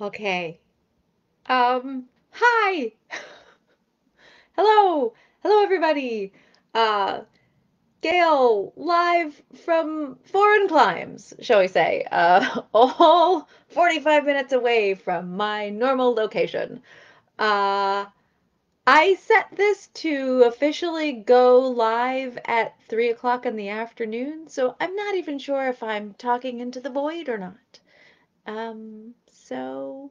Okay. Hi. Hello. Hello, everybody. Gail, live from foreign climes, shall we say, all 45 minutes away from my normal location. I set this to officially go live at 3 o'clock in the afternoon, so I'm not even sure if I'm talking into the void or not. So,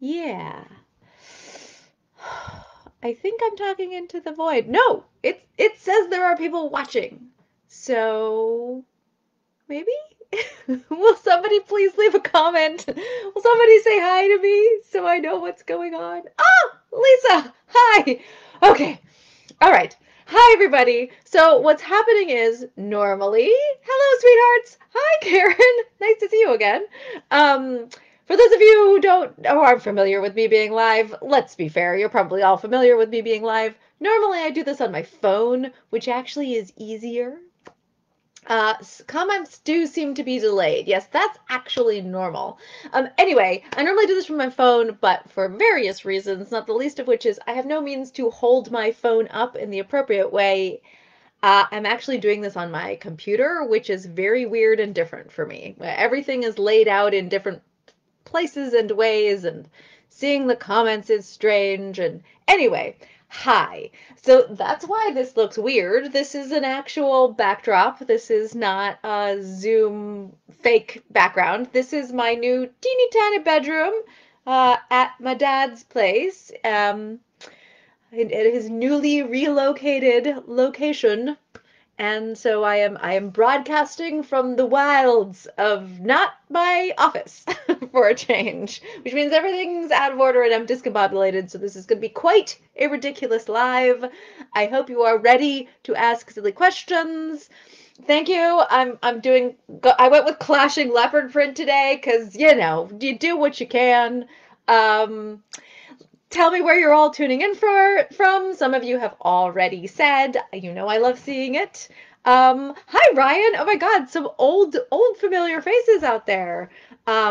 yeah. I think I'm talking into the void. No, it says there are people watching. So, maybe? Will somebody please leave a comment? Will somebody say hi to me so I know what's going on? Oh, Lisa, hi. Okay. All right. Hi, everybody. So what's happening is normally, hello, sweethearts. Hi, Karen. Nice to see you again. For those of you who don't or aren't familiar with me being live, let's be fair, you're probably all familiar with me being live. Normally I do this on my phone, which actually is easier. Comments do seem to be delayed. Yes, that's actually normal. Anyway, I normally do this from my phone, but for various reasons, not the least of which is I have no means to hold my phone up in the appropriate way. I'm actually doing this on my computer, which is very weird and different for me. Everything is laid out in different places and ways, and seeing the comments is strange. And anyway, hi. So that's why this looks weird. This is an actual backdrop. This is not a Zoom fake background. This is my new teeny tiny bedroom at my dad's place, in his newly relocated location. And so I am broadcasting from the wilds of not my office for a change, which means everything's out of order and I'm discombobulated. So this is going to be quite a ridiculous live. I hope you are ready to ask silly questions. Thank you. I went with clashing leopard print today because, you know, you do what you can. Tell me where you're all tuning in from. Some of you have already said, you know, I love seeing it. Hi, Ryan. Oh, my God. Some old familiar faces out there.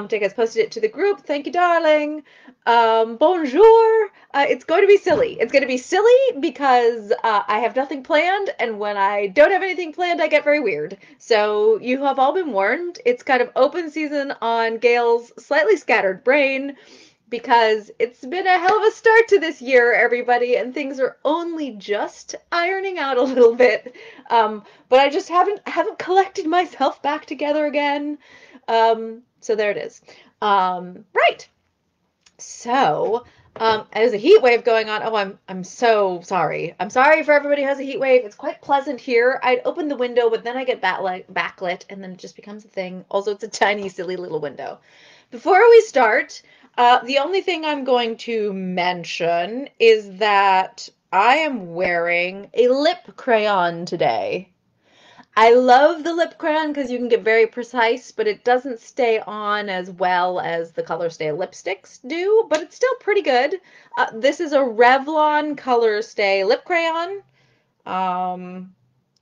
Dick has posted it to the group. Thank you, darling. Bonjour. It's going to be silly. It's going to be silly because I have nothing planned. And when I don't have anything planned, I get very weird. So you have all been warned. It's kind of open season on Gail's slightly scattered brain, because it's been a hell of a start to this year, everybody, and things are only just ironing out a little bit. But I just haven't collected myself back together again. So there it is. Right. So there's a heat wave going on. Oh, I'm so sorry. I'm sorry for everybody who has a heat wave. It's quite pleasant here. I'd open the window, but then I get backlit, and then it just becomes a thing. Also, it's a tiny, silly little window. Before we start, the only thing I'm going to mention is that I am wearing a lip crayon today. I love the lip crayon because you can get very precise, but it doesn't stay on as well as the ColorStay lipsticks do, but it's still pretty good. This is a Revlon ColorStay lip crayon.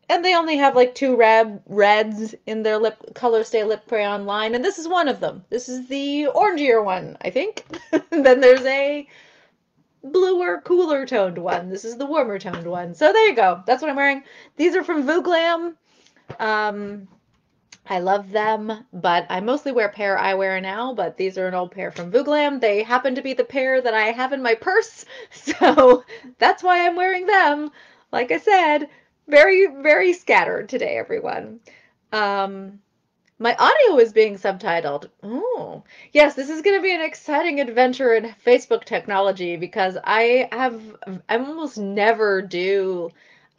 And they only have like two reds in their ColorStay lip crayon line, and this is one of them. This is the orangier one, I think. Then there's a bluer, cooler toned one. This is the warmer toned one. So there you go. That's what I'm wearing. These are from Vooglam. I love them, but I mostly wear a pair I wear now, but these are an old pair from Vooglam. They happen to be the pair that I have in my purse, so that's why I'm wearing them. Like I said, very, very scattered today, everyone. My audio is being subtitled. Oh, yes, this is going to be an exciting adventure in Facebook technology because I almost never do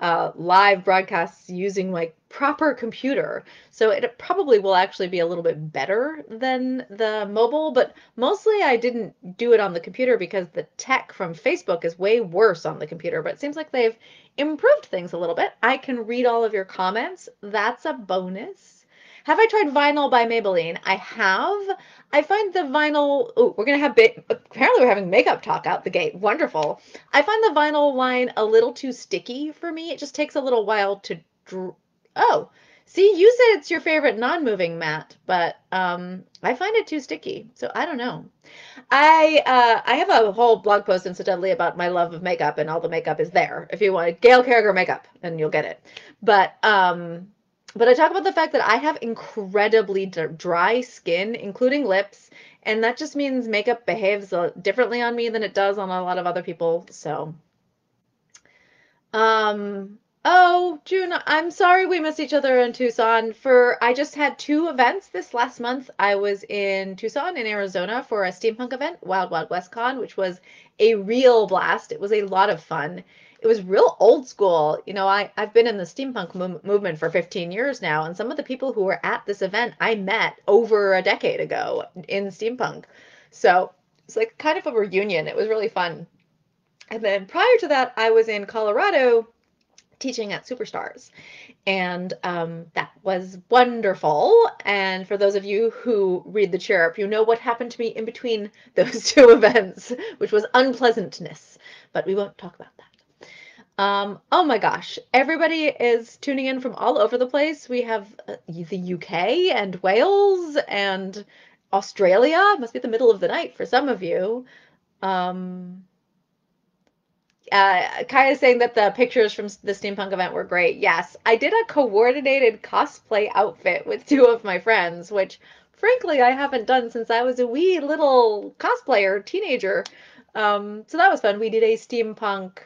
live broadcasts using my proper computer. So it probably will actually be a little bit better than the mobile, but mostly I didn't do it on the computer because the tech from Facebook is way worse on the computer, but it seems like they've improved things a little bit. I can read all of your comments. That's a bonus. Have I tried Vinyl by Maybelline? I have. I find the vinyl, oh, we're going to have, apparently we're having makeup talk out the gate. Wonderful. I find the vinyl line a little too sticky for me. It just takes a little while to, oh, See, you said it's your favorite non-moving mat, but I find it too sticky, so I don't know. I have a whole blog post incidentally about my love of makeup, and all the makeup is there. If you want Gail Carriger makeup, and you'll get it. But I talk about the fact that I have incredibly dry skin, including lips, and that just means makeup behaves differently on me than it does on a lot of other people. So, oh, June, I'm sorry we missed each other in Tucson. I just had two events this last month. I was in Tucson in Arizona for a steampunk event, Wild Wild West Con, which was a real blast. It was a lot of fun. It was real old school. You know, I've been in the steampunk movement for 15 years now, and some of the people who were at this event I met over a decade ago in steampunk. So it's like kind of a reunion. It was really fun. And then prior to that, I was in Colorado teaching at Superstars, and that was wonderful. And for those of you who read the Chirp, you know what happened to me in between those two events, which was unpleasantness, but we won't talk about that. Oh my gosh, everybody is tuning in from all over the place. We have the UK and Wales and Australia. It must be the middle of the night for some of you. Kai is saying that the pictures from the steampunk event were great. Yes, I did a coordinated cosplay outfit with two of my friends, which frankly I haven't done since I was a wee little cosplayer teenager. So that was fun. We did a steampunk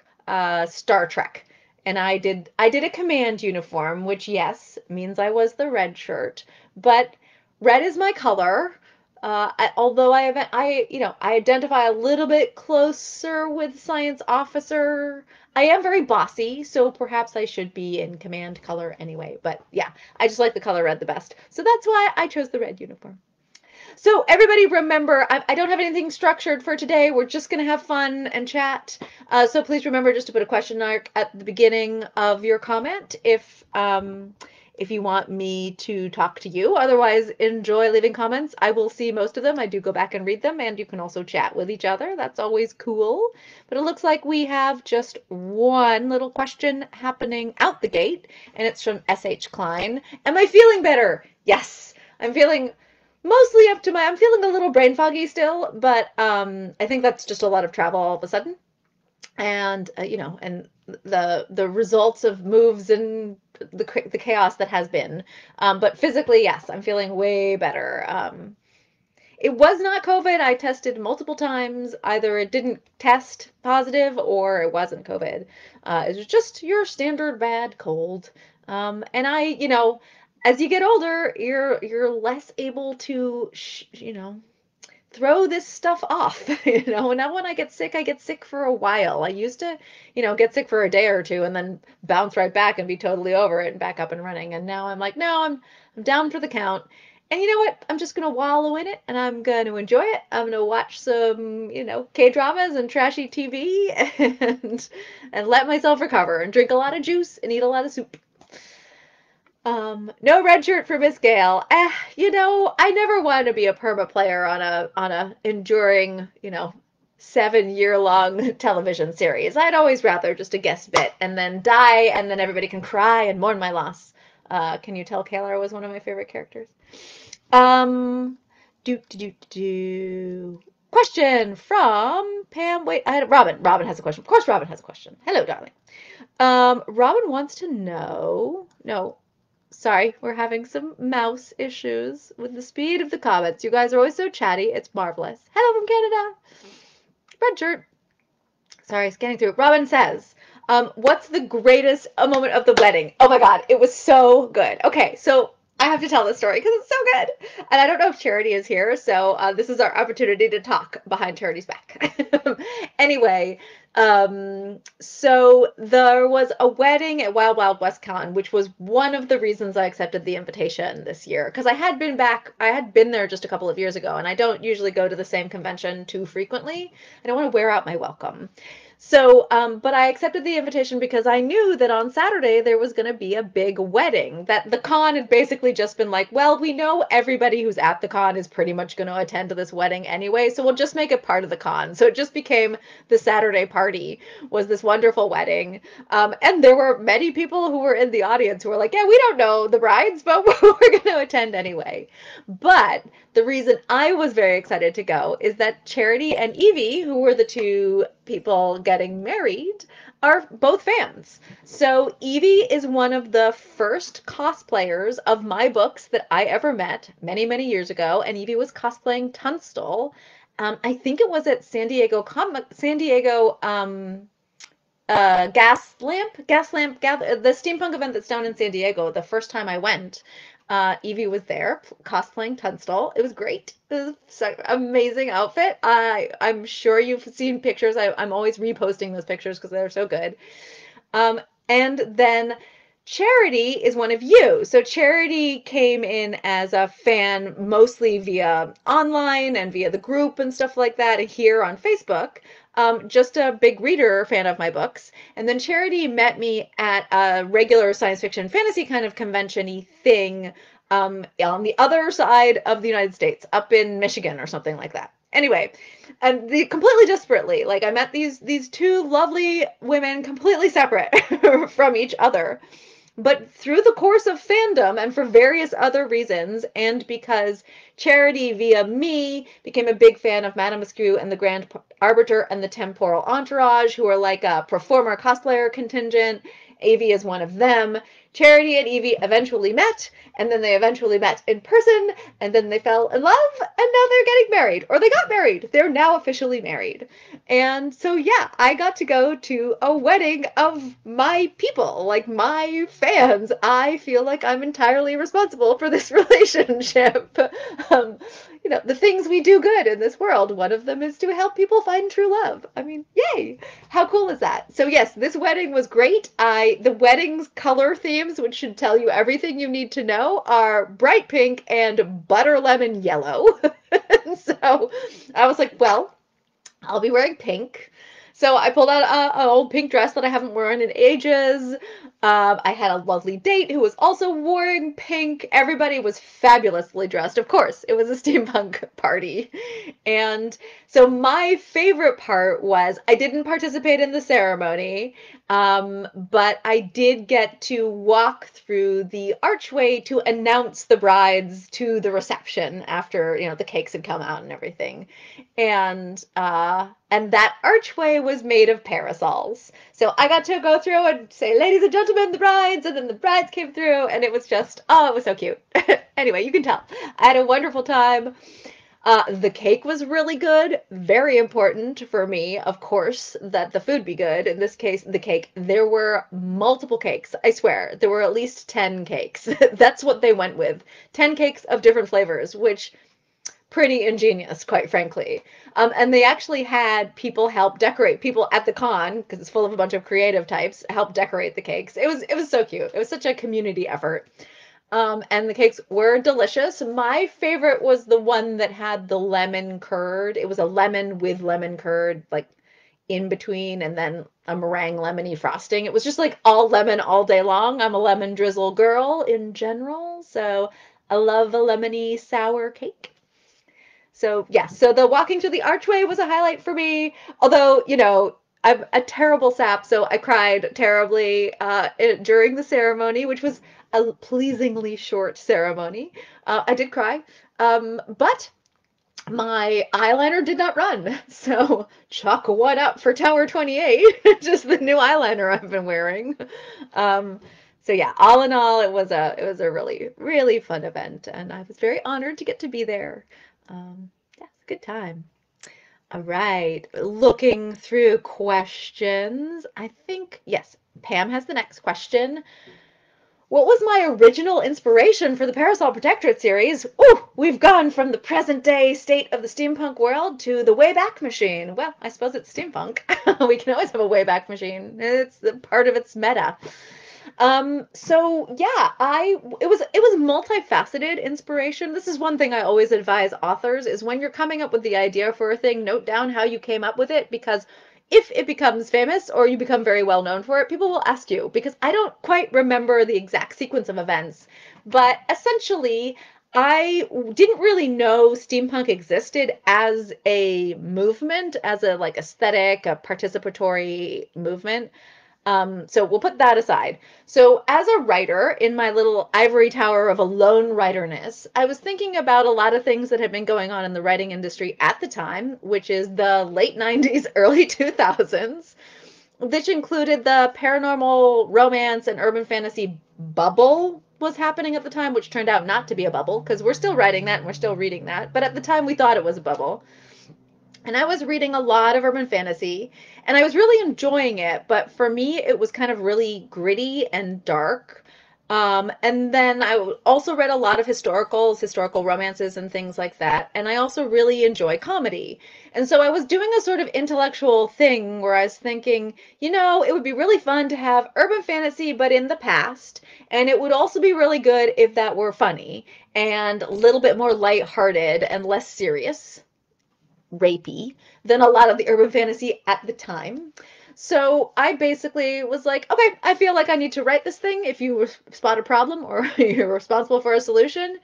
Star Trek, and I did a command uniform, which yes means I was the red shirt, but red is my color. Although I identify a little bit closer with science officer. I am very bossy, so perhaps I should be in command color anyway. But yeah, I just like the color red the best. So that's why I chose the red uniform. So everybody remember, I don't have anything structured for today. We're just going to have fun and chat. So please remember just to put a question mark at the beginning of your comment if you want me to talk to you. Otherwise, enjoy leaving comments. I will see most of them. I do go back and read them, and you can also chat with each other. That's always cool. But it looks like we have just one little question happening out the gate, and it's from S.H. Klein. Am I feeling better? Yes, I'm feeling mostly up to my, I'm feeling a little brain foggy still, but I think that's just a lot of travel all of a sudden. And, you know, and the results of moves and the chaos that has been, but physically, yes, I'm feeling way better. It was not COVID. I tested multiple times. Either it didn't test positive or it wasn't COVID. It was just your standard bad cold. And I, you know, as you get older, you're less able to, you know, throw this stuff off, you know. Now when I get sick for a while. I used to, you know, get sick for a day or two and then bounce right back and be totally over it and back up and running. And now I'm like, no, I'm down for the count. And you know what? I'm just going to wallow in it, and I'm going to enjoy it. I'm going to watch some, you know, K-dramas and trashy TV and let myself recover and drink a lot of juice and eat a lot of soup. No red shirt for Miss Gale. You know, I never wanted to be a perma player on a enduring, you know, 7-year-long television series. I'd always rather just a guest bit and then die, and then everybody can cry and mourn my loss. Can you tell Kaler was one of my favorite characters? Question from Pam. Wait, I had Robin. Robin has a question. Of course, Robin has a question. Hello, darling. Robin wants to know. No. Sorry, we're having some mouse issues with the speed of the comments. You guys are always so chatty. It's marvelous. Hello from Canada. Red shirt. Sorry, scanning through. Robin says, what's the greatest moment of the wedding? Oh my God, it was so good. Okay, so I have to tell this story because it's so good. And I don't know if Charity is here, so this is our opportunity to talk behind Charity's back. Anyway, so there was a wedding at Wild Wild West Con, which was one of the reasons I accepted the invitation this year, because I had been there just a couple of years ago, and I don't usually go to the same convention too frequently. I don't want to wear out my welcome. So, but I accepted the invitation because I knew that on Saturday there was going to be a big wedding, that the con had basically just been like, well, we know everybody who's at the con is pretty much going to attend to this wedding anyway, so we'll just make it part of the con. So it just became the Saturday party was this wonderful wedding. And there were many people who were in the audience who were like, yeah, we don't know the brides, but we're going to attend anyway. But the reason I was very excited to go is that Charity and Evie, who were the two people getting married, are both fans. So Evie is one of the first cosplayers of my books that I ever met many, many years ago, and Evie was cosplaying Tunstall. I think it was at San Diego the steampunk event that's down in San Diego. The first time I went, Evie was there cosplaying Tunstall. It was great. It was an amazing outfit. I'm sure you've seen pictures. I'm always reposting those pictures because they're so good. And then Charity is one of you. So Charity came in as a fan mostly via online and via the group and stuff like that here on Facebook. Just a big reader, fan of my books. And then Charity met me at a regular science fiction fantasy kind of convention-y thing on the other side of the United States, up in Michigan or something like that. Anyway, and completely desperately, like I met these two lovely women completely separate from each other. But through the course of fandom and for various other reasons, and because Charity via me became a big fan of Madame Askew and the Grand Arbiter and the Temporal Entourage, who are like a performer cosplayer contingent. Evie is one of them. Charity and Evie eventually met, and then they eventually met in person, and then they fell in love, and now they're getting married, or they got married. They're now officially married. And so, yeah, I got to go to a wedding of my people, like my fans. I feel like I'm entirely responsible for this relationship. You know, the things we do good in this world, one of them is to help people find true love. I mean, yay. How cool is that? So, yes, this wedding was great. The wedding's color theme, which should tell you everything you need to know, are bright pink and butter lemon yellow. So I was like, well, I'll be wearing pink. So I pulled out an old pink dress that I haven't worn in ages. I had a lovely date who was also wearing pink. Everybody was fabulously dressed. Of course, it was a steampunk party. And so my favorite part was I didn't participate in the ceremony, but I did get to walk through the archway to announce the brides to the reception after, you know, the cakes had come out and everything. And that archway was made of parasols. So I got to go through and say, ladies and gentlemen, the brides, and then the brides came through, and it was just, oh, it was so cute. Anyway, you can tell. I had a wonderful time. The cake was really good. Very important for me, of course, that the food be good. In this case, the cake. There were multiple cakes. I swear, there were at least 10 cakes. That's what they went with. 10 cakes of different flavors, which... pretty ingenious, quite frankly. And they actually had people help decorate, people at the con, because it's full of a bunch of creative types, help decorate the cakes. It was so cute. It was such a community effort. And the cakes were delicious. My favorite was the one that had the lemon curd. It was a lemon with lemon curd, like in between, and then a meringue lemony frosting. It was just like all lemon all day long. I'm a lemon drizzle girl in general, so I love a lemony sour cake. So, yeah, so the walking through the archway was a highlight for me, although, you know, I'm a terrible sap, so I cried terribly during the ceremony, which was a pleasingly short ceremony. I did cry, but my eyeliner did not run, so chalk one up for Tower 28, just the new eyeliner I've been wearing. So yeah, all in all, it was a really, really fun event, and I was very honored to get to be there. Yeah, it's a good time. All right, looking through questions, I think, yes, Pam has the next question. What was my original inspiration for the Parasol Protectorate series? Ooh, we've gone from the present day state of the steampunk world to the Wayback Machine. Well, I suppose it's steampunk. We can always have a Wayback Machine. It's part of its meta. So yeah, it was multifaceted inspiration. This is one thing I always advise authors is when you're coming up with the idea for a thing, note down how you came up with it, because if it becomes famous or you become very well known for it, people will ask you, because I don't quite remember the exact sequence of events, but essentially I didn't really know steampunk existed as a movement, as a like aesthetic, a participatory movement. So we'll put that aside. So as a writer in my little ivory tower of a lone writerness, I was thinking about a lot of things that had been going on in the writing industry at the time, which is the late 90s, early 2000s, which included the paranormal romance and urban fantasy bubble was happening at the time, which turned out not to be a bubble because we're still writing that and we're still reading that. But at the time we thought it was a bubble. And I was reading a lot of urban fantasy, and I was really enjoying it, but for me, it was kind of really gritty and dark. And then I also read a lot of historicals, historical romances, and things like that, and I also really enjoy comedy. And so I was doing a sort of intellectual thing where I was thinking, you know, it would be really fun to have urban fantasy, but in the past, and it would also be really good if that were funny, and a little bit more lighthearted and less serious. Rapey than a lot of the urban fantasy at the time. So I basically was like, okay, I feel like I need to write this thing if you spot a problem or you're responsible for a solution.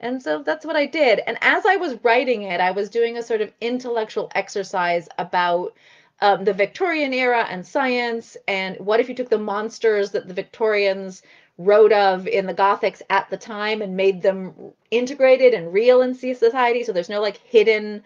And so that's what I did. And as I was writing it, I was doing a sort of intellectual exercise about the Victorian era and science. And what if you took the monsters that the Victorians wrote of in the Gothics at the time and made them integrated and real in society? So there's no like hidden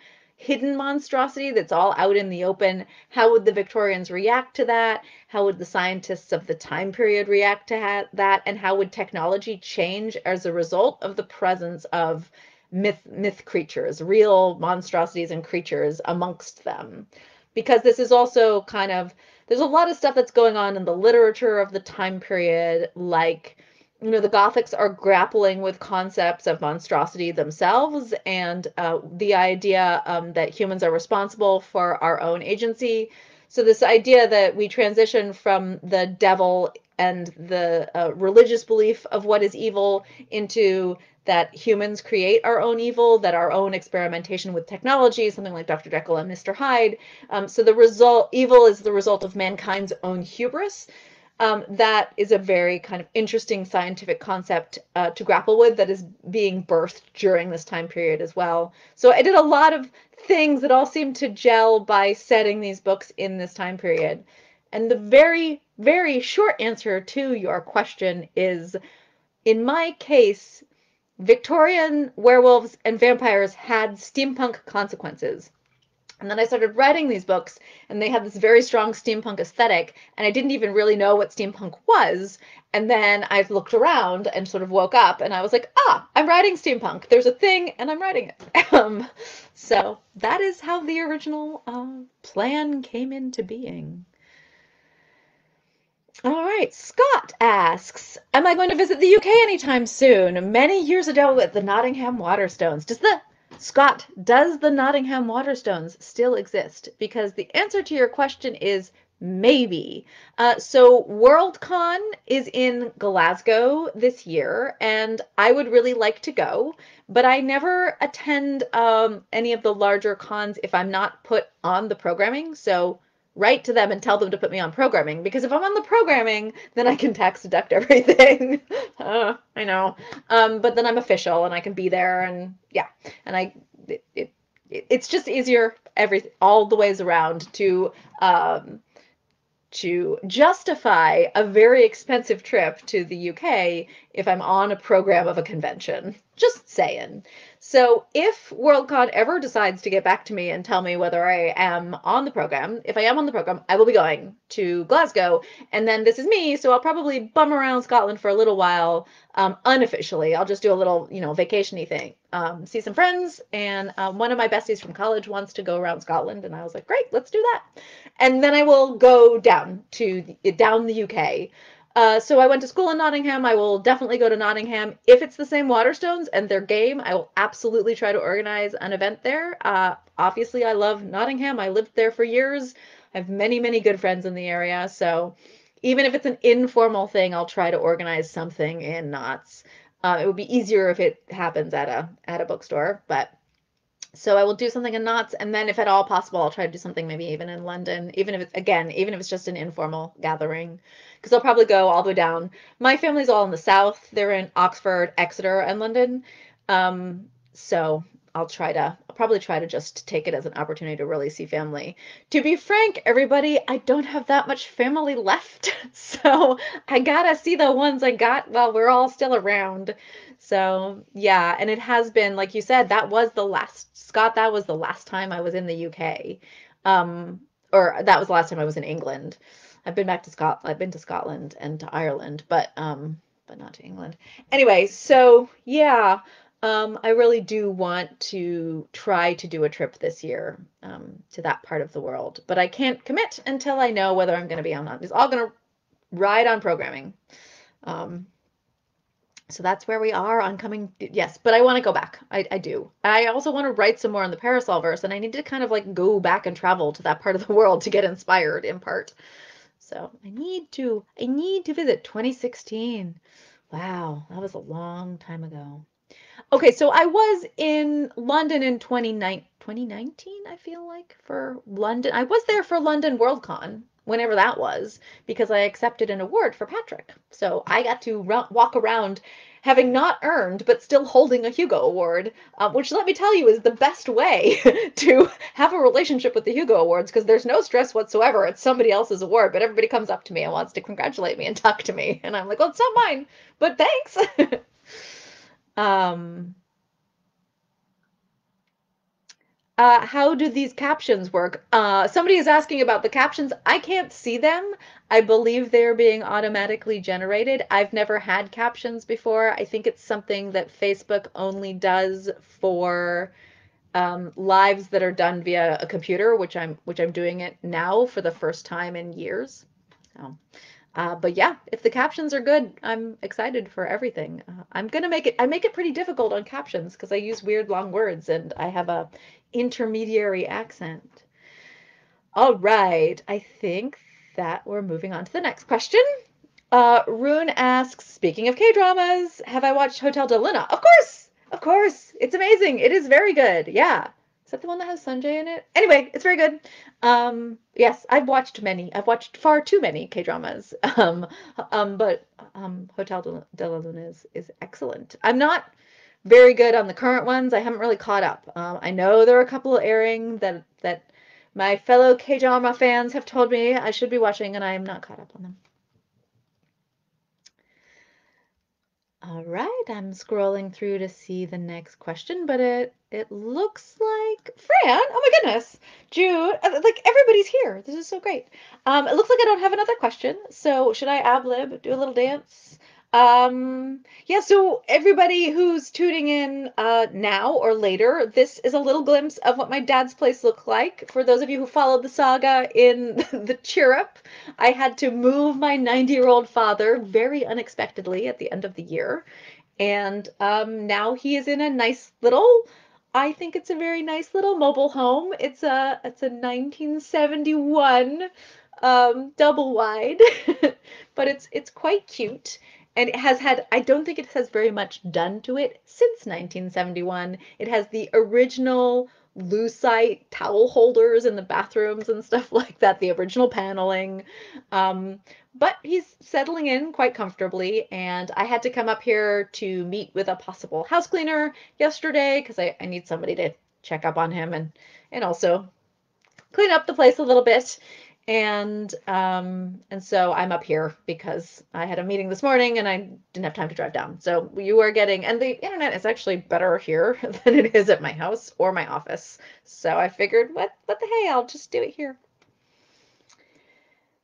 monstrosity that's all out in the open. How would the Victorians react to that? How would the scientists of the time period react to that? And how would technology change as a result of the presence of myth creatures, real monstrosities and creatures amongst them? Because this is also kind of, there's a lot of stuff that's going on in the literature of the time period, like, you know, the Gothics are grappling with concepts of monstrosity themselves and the idea that humans are responsible for our own agency. So this idea that we transition from the devil and the religious belief of what is evil into that humans create our own evil, that our own experimentation with technology, something like Dr. Jekyll and Mr. Hyde. So the result, evil is the result of mankind's own hubris. That is a very kind of interesting scientific concept to grapple with that is being birthed during this time period as well. So I did a lot of things that all seemed to gel by setting these books in this time period. And the very, very short answer to your question is, in my case, Victorian werewolves and vampires had steampunk consequences. And then I started writing these books, and they had this very strong steampunk aesthetic, and I didn't even really know what steampunk was. And then I looked around and sort of woke up, and I was like, ah, I'm writing steampunk. There's a thing, and I'm writing it. So that is how the original plan came into being. All right, Scott asks, am I going to visit the UK anytime soon? Many years ago at the Nottingham Waterstones. Scott, does the Nottingham Waterstones still exist? Because the answer to your question is maybe. So Worldcon is in Glasgow this year, and I would really like to go, but I never attend any of the larger cons if I'm not put on the programming. So write to them and tell them to put me on programming, because if I'm on the programming, then I can tax deduct everything. I know. But then I'm official and I can be there, and yeah. And it's just easier all the ways around to justify a very expensive trip to the UK if I'm on a program of a convention. Just saying. So if Worldcon ever decides to get back to me and tell me whether I am on the program, if I am on the program, I will be going to Glasgow. And then this is me, so I'll probably bum around Scotland for a little while unofficially. I'll just do a little, you know, vacation-y thing. See some friends, and one of my besties from college wants to go around Scotland, and I was like, great, let's do that. And then I will go down the UK. So I went to school in Nottingham. I will definitely go to Nottingham. If it's the same Waterstones and their game, I will absolutely try to organize an event there. Obviously, I love Nottingham. I lived there for years. I have many, many good friends in the area. So even if it's an informal thing, I'll try to organize something in Notts. It would be easier if it happens at a bookstore, but So I will do something in Knott's, and then if at all possible, I'll try to do something maybe even in London, even if it's, again, even if it's just an informal gathering, because I'll probably go all the way down. My family's all in the South. They're in Oxford, Exeter, and London. So I'll probably try to just take it as an opportunity to really see family. To be frank, everybody, I don't have that much family left. So I gotta see the ones I got while we're all still around. So yeah, and it has been, like you said, that was the last, Scott, that was the last time I was in the UK. Or that was the last time I was in England. I've been back to Scotland, I've been to Scotland and to Ireland, but not to England. Anyway, so yeah, I really do want to try to do a trip this year to that part of the world, but I can't commit until I know whether I'm going to be on or not. It's all going to ride on programming. So that's where we are on coming. Yes, but I want to go back. I do. I also want to write some more on the Parasolverse, and I need to kind of like go back and travel to that part of the world to get inspired in part. So I need to visit 2016. Wow, that was a long time ago. Okay, so I was in London in 2019, I feel like, for London. I was there for London Worldcon, whenever that was, because I accepted an award for Patrick. So I got to walk around having not earned, but still holding a Hugo Award, which, let me tell you, is the best way to have a relationship with the Hugo Awards, because there's no stress whatsoever. It's somebody else's award, but everybody comes up to me and wants to congratulate me and talk to me. And I'm like, well, it's not mine, but thanks. How do these captions work? Somebody is asking about the captions. I can't see them. I believe they're being automatically generated. I've never had captions before. I think it's something that Facebook only does for lives that are done via a computer, which I'm doing it now for the first time in years. So. But yeah, if the captions are good, I'm excited for everything. I'm going to make it, I make it pretty difficult on captions because I use weird long words and I have a intermediary accent. All right. I think that we're moving on to the next question. Rune asks, speaking of K-dramas, have I watched Hotel del Luna? Of course. Of course. It's amazing. It is very good. Yeah. Is that the one that has Sanjay in it? Anyway, it's very good. Yes, I've watched many. I've watched far too many K-dramas. But Hotel de la Luna is excellent. I'm not very good on the current ones. I haven't really caught up. I know there are a couple airing that my fellow K-drama fans have told me I should be watching, and I am not caught up on them. All right, I'm scrolling through to see the next question, but it looks like Fran. Oh my goodness, Jude, like everybody's here. This is so great. It looks like I don't have another question. So should I ad lib, do a little dance? Yeah, so everybody who's tuning in now or later, this is a little glimpse of what my dad's place looked like. For those of you who followed the saga in the Chirp, I had to move my 90-year-old father very unexpectedly at the end of the year. And now he is in a nice little, I think it's a very nice little mobile home. It's a 1971 double wide, but it's quite cute. And it has had, I don't think it has very much done to it since 1971. It has the original lucite towel holders in the bathrooms and stuff like that, the original paneling. But he's settling in quite comfortably. And I had to come up here to meet with a possible house cleaner yesterday because I need somebody to check up on him and also clean up the place a little bit. And so I'm up here because I had a meeting this morning and I didn't have time to drive down. So you are getting, and the internet is actually better here than it is at my house or my office. So I figured, what the hey, I'll just do it here.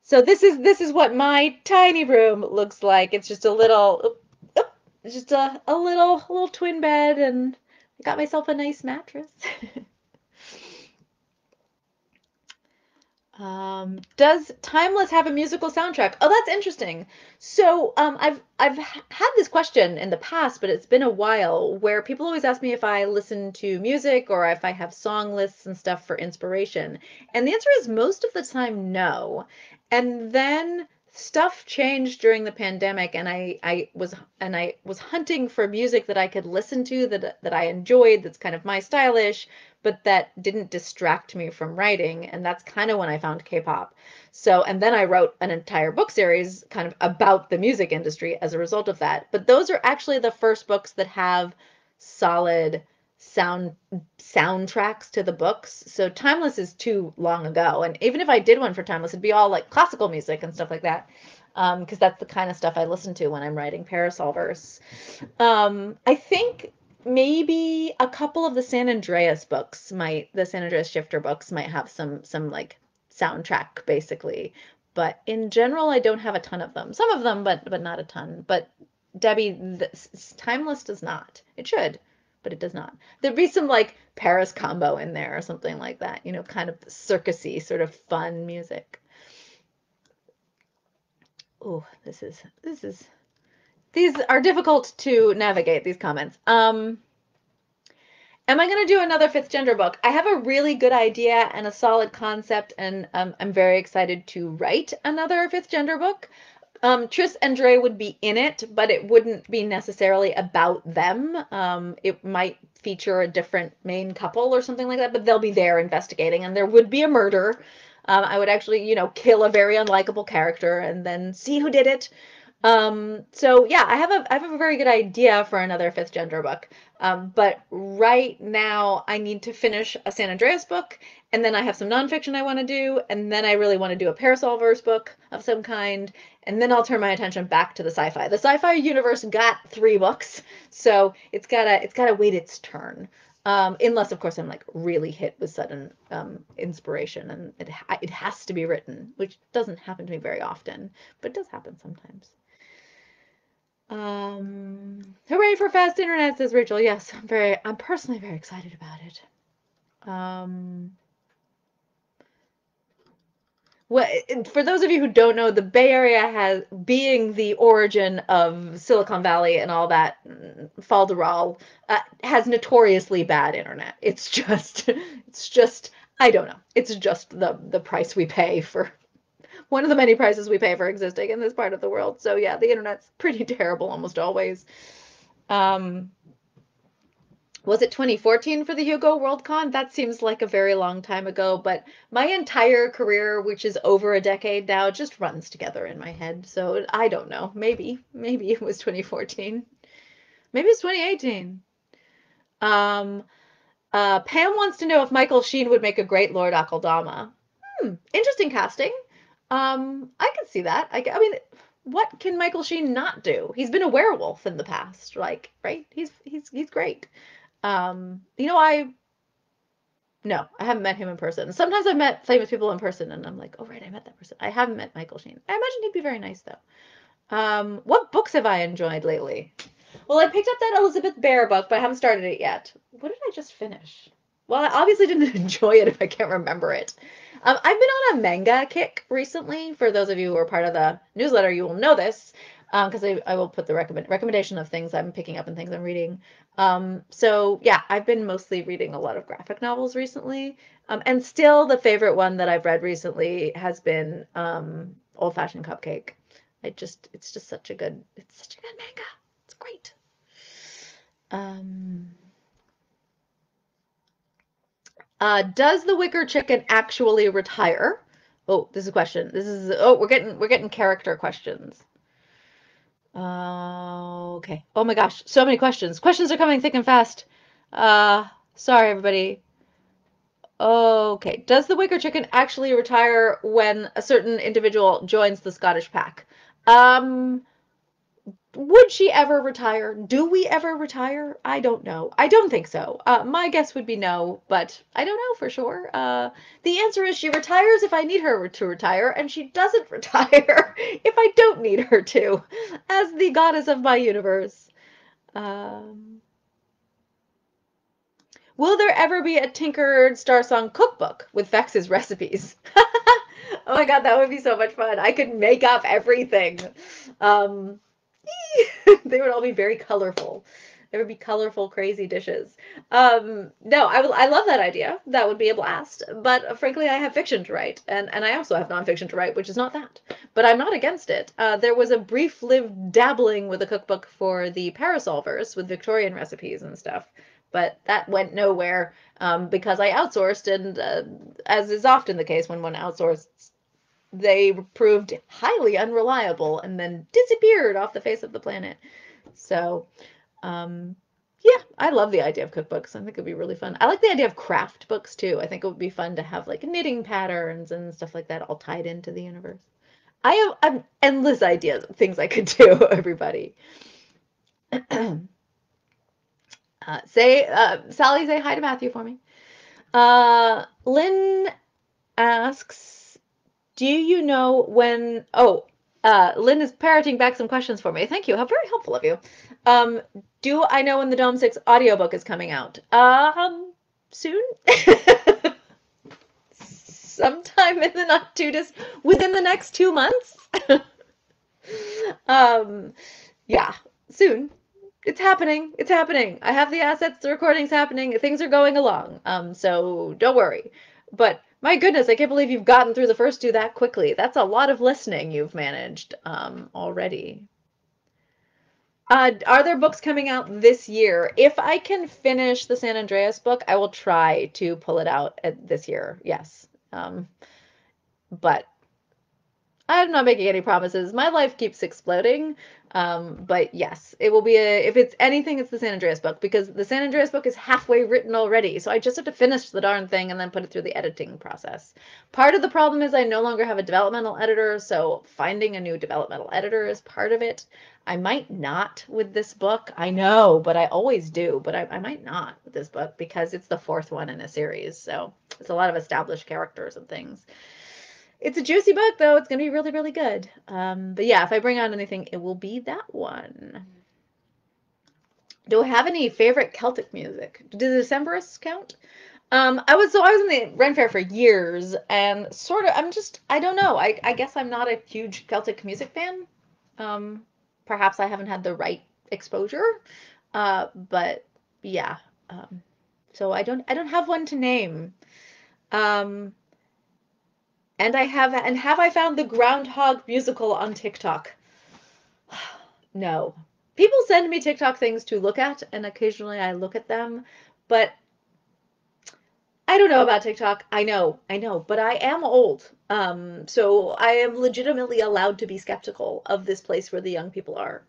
So this is what my tiny room looks like. It's just a little, it's just a little twin bed, and I got myself a nice mattress. Does Timeless have a musical soundtrack? Oh, that's interesting. So I've had this question in the past, but it's been a while, where people always ask me if I listen to music or if I have song lists and stuff for inspiration. And the answer is most of the time, no. And then stuff changed during the pandemic, and I was hunting for music that I could listen to that I enjoyed, that's kind of my stylish, but that didn't distract me from writing. And that's kind of when I found K-pop. So, and then I wrote an entire book series kind of about the music industry as a result of that. But those are actually the first books that have solid soundtracks to the books. So Timeless is too long ago, and even if I did one for Timeless, it'd be all like classical music and stuff like that, because that's the kind of stuff I listen to when I'm writing Parasolverse. I think maybe a couple of the San Andreas books might, the San Andreas Shifter books might have some like soundtrack basically, but in general I don't have a ton of them. Some of them, but not a ton. But Debbie, Timeless does not. It should, but it does not. There'd be some like Paris combo in there or something like that, you know, kind of circusy, sort of fun music. Oh, these are difficult to navigate, these comments. Am I going to do another Fifth Gender book? I have a really good idea and a solid concept, and I'm very excited to write another Fifth Gender book. Tris and Dre would be in it, but it wouldn't be necessarily about them. It might feature a different main couple or something like that, but they'll be there investigating, and there would be a murder. I would actually, you know, kill a very unlikable character and then see who did it. So yeah, I have a very good idea for another Fifth Gender book. But right now I need to finish a San Andreas book, and then I have some nonfiction I want to do, and then I really want to do a Parasolverse book of some kind, and then I'll turn my attention back to the sci-fi. The sci-fi universe got 3 books, so it's gotta wait its turn. Unless of course I'm like really hit with sudden inspiration, and it has to be written, which doesn't happen to me very often, but it does happen sometimes. Hooray for fast internet, says Rachel. Yes, I'm personally very excited about it. Well, for those of you who don't know, the Bay Area has, being the origin of Silicon Valley and all that falderall, has notoriously bad internet. It's just, I don't know. It's just the price we pay for, one of the many prices we pay for existing in this part of the world. So yeah, the internet's pretty terrible almost always. Was it 2014 for the Hugo Worldcon? That seems like a very long time ago, but my entire career, which is over a decade now, just runs together in my head. So I don't know. Maybe it was 2014. Maybe it's 2018. Pam wants to know if Michael Sheen would make a great Lord Akaldama. Interesting casting. I can see that. I mean, what can Michael Sheen not do? He's been a werewolf in the past, like, right? He's great. You know, I haven't met him in person. Sometimes I've met famous people in person and I'm like, oh, right, I met that person. I haven't met Michael Sheen. I imagine he'd be very nice though. What books have I enjoyed lately? Well, I picked up that Elizabeth Bear book, but I haven't started it yet. What did I just finish? Well, I obviously didn't enjoy it if I can't remember it. I've been on a manga kick recently. For those of you who are part of the newsletter, you will know this. Because I will put the recommendation of things I'm picking up and things I'm reading. So yeah, I've been mostly reading a lot of graphic novels recently. And still the favorite one that I've read recently has been Old Fashioned Cupcake. It's just such a good manga. It's great. Does the Wicker Chicken actually retire? Oh, this is a question. We're getting character questions. Okay. Oh my gosh, so many questions. Questions are coming thick and fast. Sorry everybody. Okay. Does the Wicker Chicken actually retire when a certain individual joins the Scottish pack? Would she ever retire? Do we ever retire? I don't know. I don't think so. My guess would be no, but I don't know for sure. The answer is she retires if I need her to retire, and she doesn't retire if I don't need her to, as the goddess of my universe. Will there ever be a Tinkered Star Song cookbook with Vex's recipes? Oh my god, that would be so much fun. I could make up everything. They would all be very colorful. There would be colorful, crazy dishes. No, I love that idea. That would be a blast. But frankly, I have fiction to write, and I also have nonfiction to write, which is not that. But I'm not against it. There was a brief-lived dabbling with a cookbook for the Parasolverse with Victorian recipes and stuff. But that went nowhere because I outsourced, and as is often the case when one outsources, they proved highly unreliable and then disappeared off the face of the planet. So, yeah, I love the idea of cookbooks. I think it'd be really fun. I like the idea of craft books too. I think it would be fun to have like knitting patterns and stuff like that all tied into the universe. I have endless ideas of things I could do, everybody. Sally, say hi to Matthew for me. Lynn asks, do you know when, Lynn is parroting back some questions for me. Thank you. How very helpful of you. Do I know when the Dome 6 audiobook is coming out? Soon? Sometime in the not too distant, within the next 2 months. Yeah, soon. It's happening. It's happening. I have the assets. The recording's happening. Things are going along. So don't worry. But my goodness, I can't believe you've gotten through the first two that quickly. That's a lot of listening you've managed already. Are there books coming out this year? If I can finish the San Andreas book, I will try to pull it out this year, yes. But I'm not making any promises. My life keeps exploding. But yes, it will be if it's anything, it's the San Andreas book, because the San Andreas book is halfway written already. So I just have to finish the darn thing and then put it through the editing process. Part of the problem is I no longer have a developmental editor. So finding a new developmental editor is part of it. I might not with this book. I know, but I always do, but I might not with this book because it's the fourth one in a series. So it's a lot of established characters and things. It's a juicy book, though. It's going to be really, really good. But yeah, if I bring out anything, it will be that one. Do I have any favorite Celtic music? Do the Decemberists count? I was in the Ren Fair for years, and sort of, I don't know. I guess I'm not a huge Celtic music fan. Perhaps I haven't had the right exposure. But yeah, so I don't have one to name. And have I found the Groundhog musical on TikTok? No. People send me TikTok things to look at, and occasionally I look at them, but I don't know about TikTok. I know, but I am old. So I am legitimately allowed to be skeptical of this place where the young people are.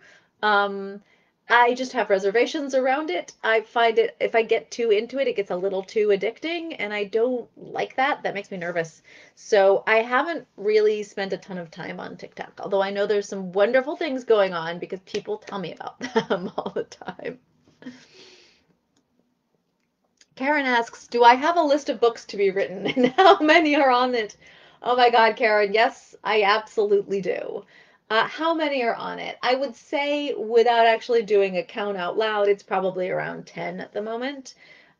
I just have reservations around it. I find it, if I get too into it, it gets a little too addicting, and I don't like that. That makes me nervous. So I haven't really spent a ton of time on TikTok, although I know there's some wonderful things going on because people tell me about them all the time. Karen asks, do I have a list of books to be written and how many are on it? Oh my God, Karen. Yes, I absolutely do. How many are on it? I would say, without actually doing a count out loud, it's probably around 10 at the moment.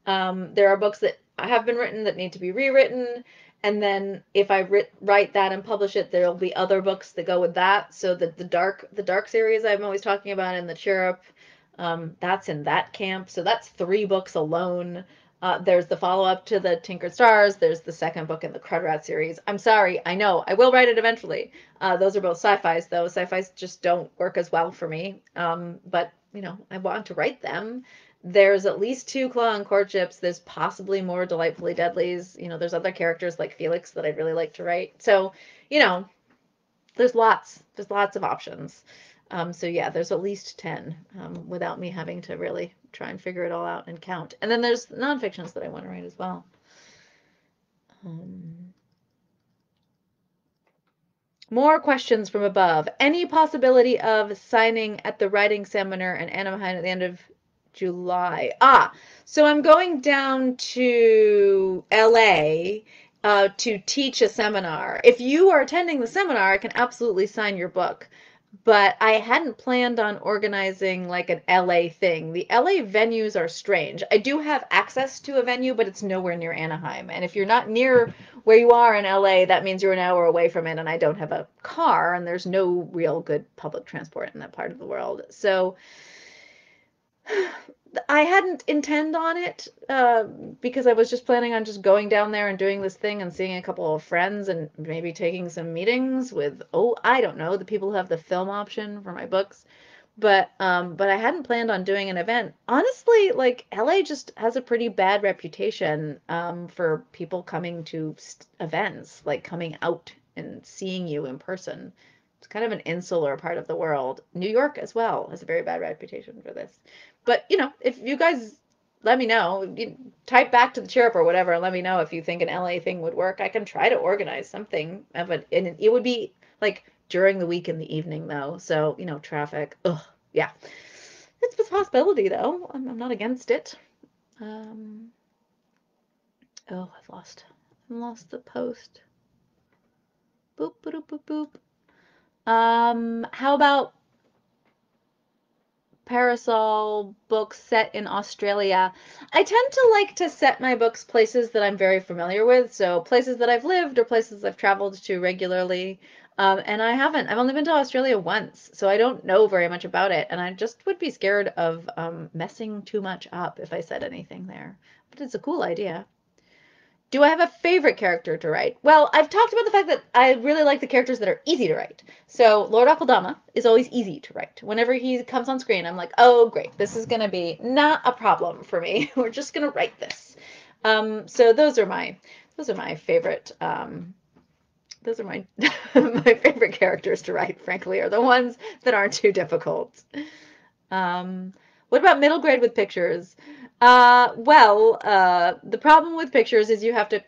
There are books that have been written that need to be rewritten. And then if I write that and publish it, there'll be other books that go with that. So that the dark series I'm always talking about, and the Chirp, that's in that camp. So that's 3 books alone. There's the follow-up to the Tinkered Stars. There's the second book in the Crudrat series. I'm sorry. I know. I will write it eventually. Those are both sci-fis, though. Sci-fis just don't work as well for me. But, you know, I want to write them. There's at least 2 Claw and Courtships. There's possibly more Delightfully Deadlies. You know, there's other characters like Felix that I'd really like to write. So, you know, there's lots. There's lots of options. So, yeah, there's at least 10 without me having to really try and figure it all out and count. And then there's nonfictions that I want to write as well. More questions from above. Any possibility of signing at the Writing Seminar in Anaheim at the end of July? So I'm going down to LA to teach a seminar. If you are attending the seminar, I can absolutely sign your book. But I hadn't planned on organizing like an LA thing. The LA venues are strange. I do have access to a venue, but it's nowhere near Anaheim. And if you're not near where you are in LA, that means you're an hour away from it. And I don't have a car, and there's no real good public transport in that part of the world. So I hadn't intended on it because I was just planning on just going down there and doing this thing and seeing a couple of friends and maybe taking some meetings with, oh, I don't know, the people who have the film option for my books. But I hadn't planned on doing an event. Honestly, like, LA just has a pretty bad reputation for people coming to events, like coming out and seeing you in person. It's kind of an insular part of the world. New York as well has a very bad reputation for this. But, you know, if you guys let me know, you type back to the Chirp or whatever and let me know if you think an LA thing would work. I can try to organize something of it, and it would be like during the week in the evening, though. So, you know, traffic. Ugh, yeah. It's a possibility, though. I'm not against it. Oh, I lost the post. Boop, boop, boop, boop, boop. How about Parasol books set in Australia? I tend to like to set my books places that I'm very familiar with, so places that I've lived or places I've traveled to regularly. And I haven't. I've only been to Australia once, so I don't know very much about it. And I just would be scared of messing too much up if I said anything there. But it's a cool idea. Do I have a favorite character to write? Well, I've talked about the fact that I really like the characters that are easy to write. So Lord Akeldama is always easy to write. Whenever he comes on screen, I'm like, oh, great. This is going to be not a problem for me. We're just going to write this. So those are my favorite. Those are my favorite characters to write, frankly, are the ones that aren't too difficult. What about middle grade with pictures? The problem with pictures is you have to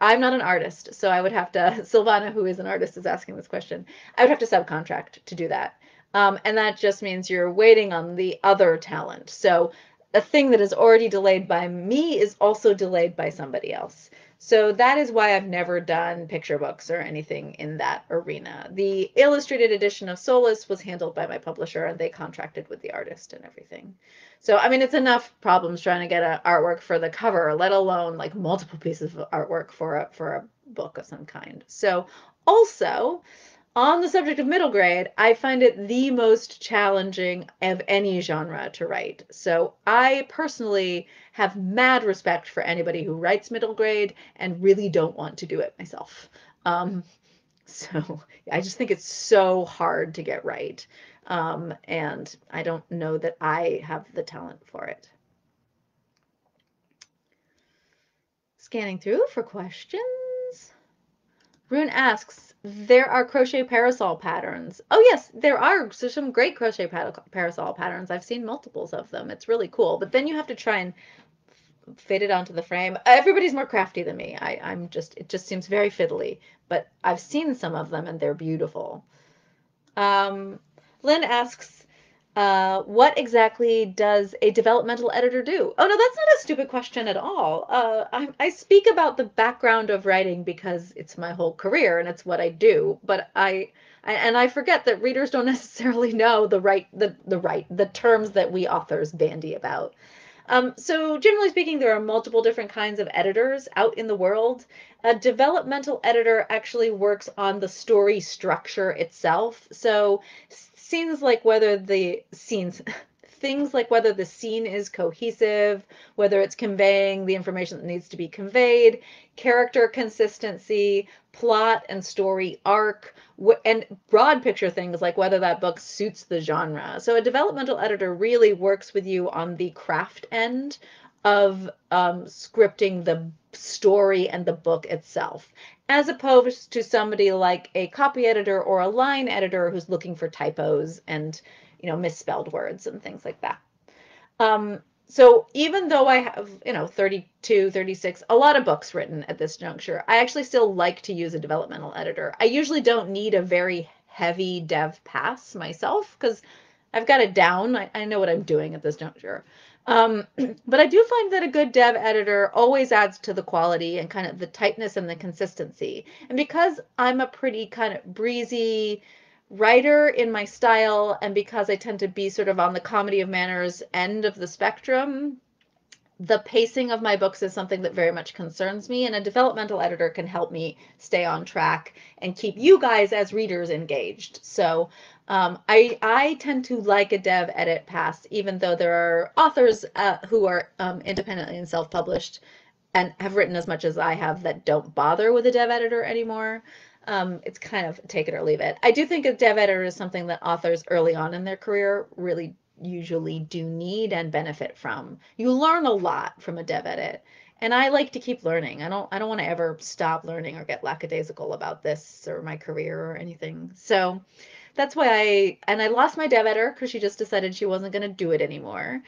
I'm not an artist, so I would have to, Silvana, who is an artist, is asking this question. I would have to subcontract to do that. And that just means you're waiting on the other talent. So a thing that is already delayed by me is also delayed by somebody else. So that is why I've never done picture books or anything in that arena. The illustrated edition of Solus was handled by my publisher, and they contracted with the artist and everything. So, I mean, it's enough problems trying to get an artwork for the cover, let alone like multiple pieces of artwork for a book of some kind. So also, on the subject of middle grade, I find it the most challenging of any genre to write. So I personally have mad respect for anybody who writes middle grade and really don't want to do it myself. So I just think it's so hard to get right. And I don't know that I have the talent for it. Scanning through for questions. Rune asks, there are crochet parasol patterns. Oh, yes, there are some great crochet parasol patterns. I've seen multiples of them. It's really cool. But then you have to try and fit it onto the frame. Everybody's more crafty than me. It just seems very fiddly. But I've seen some of them, and they're beautiful. Lynn asks, what exactly does a developmental editor do? Oh, no, that's not a stupid question at all. I speak about the background of writing because it's my whole career and it's what I do. But I forget that readers don't necessarily know the terms that we authors bandy about. So generally speaking, there are multiple different kinds of editors out in the world. A developmental editor actually works on the story structure itself. So things like whether the scene is cohesive, whether it's conveying the information that needs to be conveyed, character consistency, plot and story arc, and broad picture things like whether that book suits the genre. So a developmental editor really works with you on the craft end of scripting the story and the book itself, as opposed to somebody like a copy editor or a line editor who's looking for typos and, you know, misspelled words and things like that. So even though I have, you know, 32, 36, a lot of books written at this juncture, I actually still like to use a developmental editor. I usually don't need a very heavy dev pass myself because I've got it down. I know what I'm doing at this juncture. But I do find that a good dev editor always adds to the quality and kind of the tightness and the consistency. And because I'm a pretty kind of breezy writer in my style, and because I tend to be sort of on the comedy of manners end of the spectrum, the pacing of my books is something that very much concerns me, and a developmental editor can help me stay on track and keep you guys as readers engaged. So I tend to like a dev edit pass, even though there are authors who are independently and self-published and have written as much as I have that don't bother with a dev editor anymore. It's kind of take it or leave it. I do think a dev editor is something that authors early on in their career really usually do need and benefit from. You learn a lot from a dev edit, and I like to keep learning. I don't want to ever stop learning or get lackadaisical about this or my career or anything. So that's why I lost my dev editor because she just decided she wasn't going to do it anymore,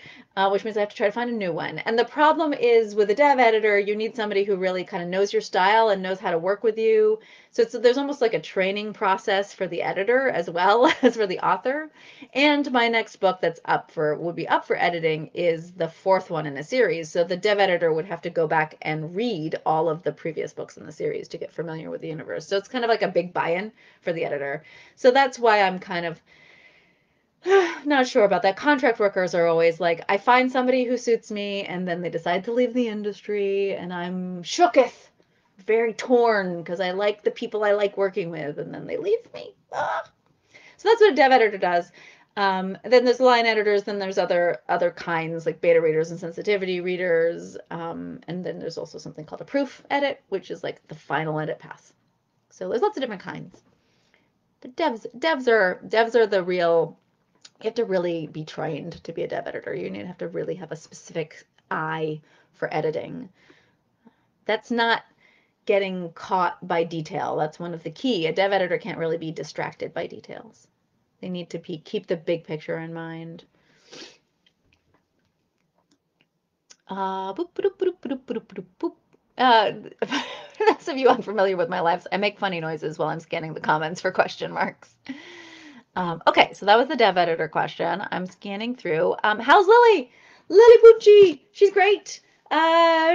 which means I have to try to find a new one. And the problem is with a dev editor, you need somebody who really kind of knows your style and knows how to work with you. So there's almost like a training process for the editor as well as for the author. And my next book that's would be up for editing is the fourth one in a series. So the dev editor would have to go back and read all of the previous books in the series to get familiar with the universe. So it's kind of like a big buy-in for the editor. So that's why I'm kind of not sure about that. Contract workers are always like, I find somebody who suits me, and then they decide to leave the industry, and I'm shooketh, very torn, because I like the people I like working with, and then they leave me. Ah. So that's what a dev editor does. Then there's line editors, then there's other kinds like beta readers and sensitivity readers, and then there's also something called a proof edit, which is like the final edit pass. So there's lots of different kinds. But devs are the real, you have to really be trained to be a dev editor. You have to really have a specific eye for editing. That's not getting caught by detail. That's one of the key. A dev editor can't really be distracted by details. They need to keep the big picture in mind. For those of you unfamiliar with my lives, I make funny noises while I'm scanning the comments for question marks. Okay, so that was the dev editor question. I'm scanning through. How's Lily? Lily Pucci! She's great!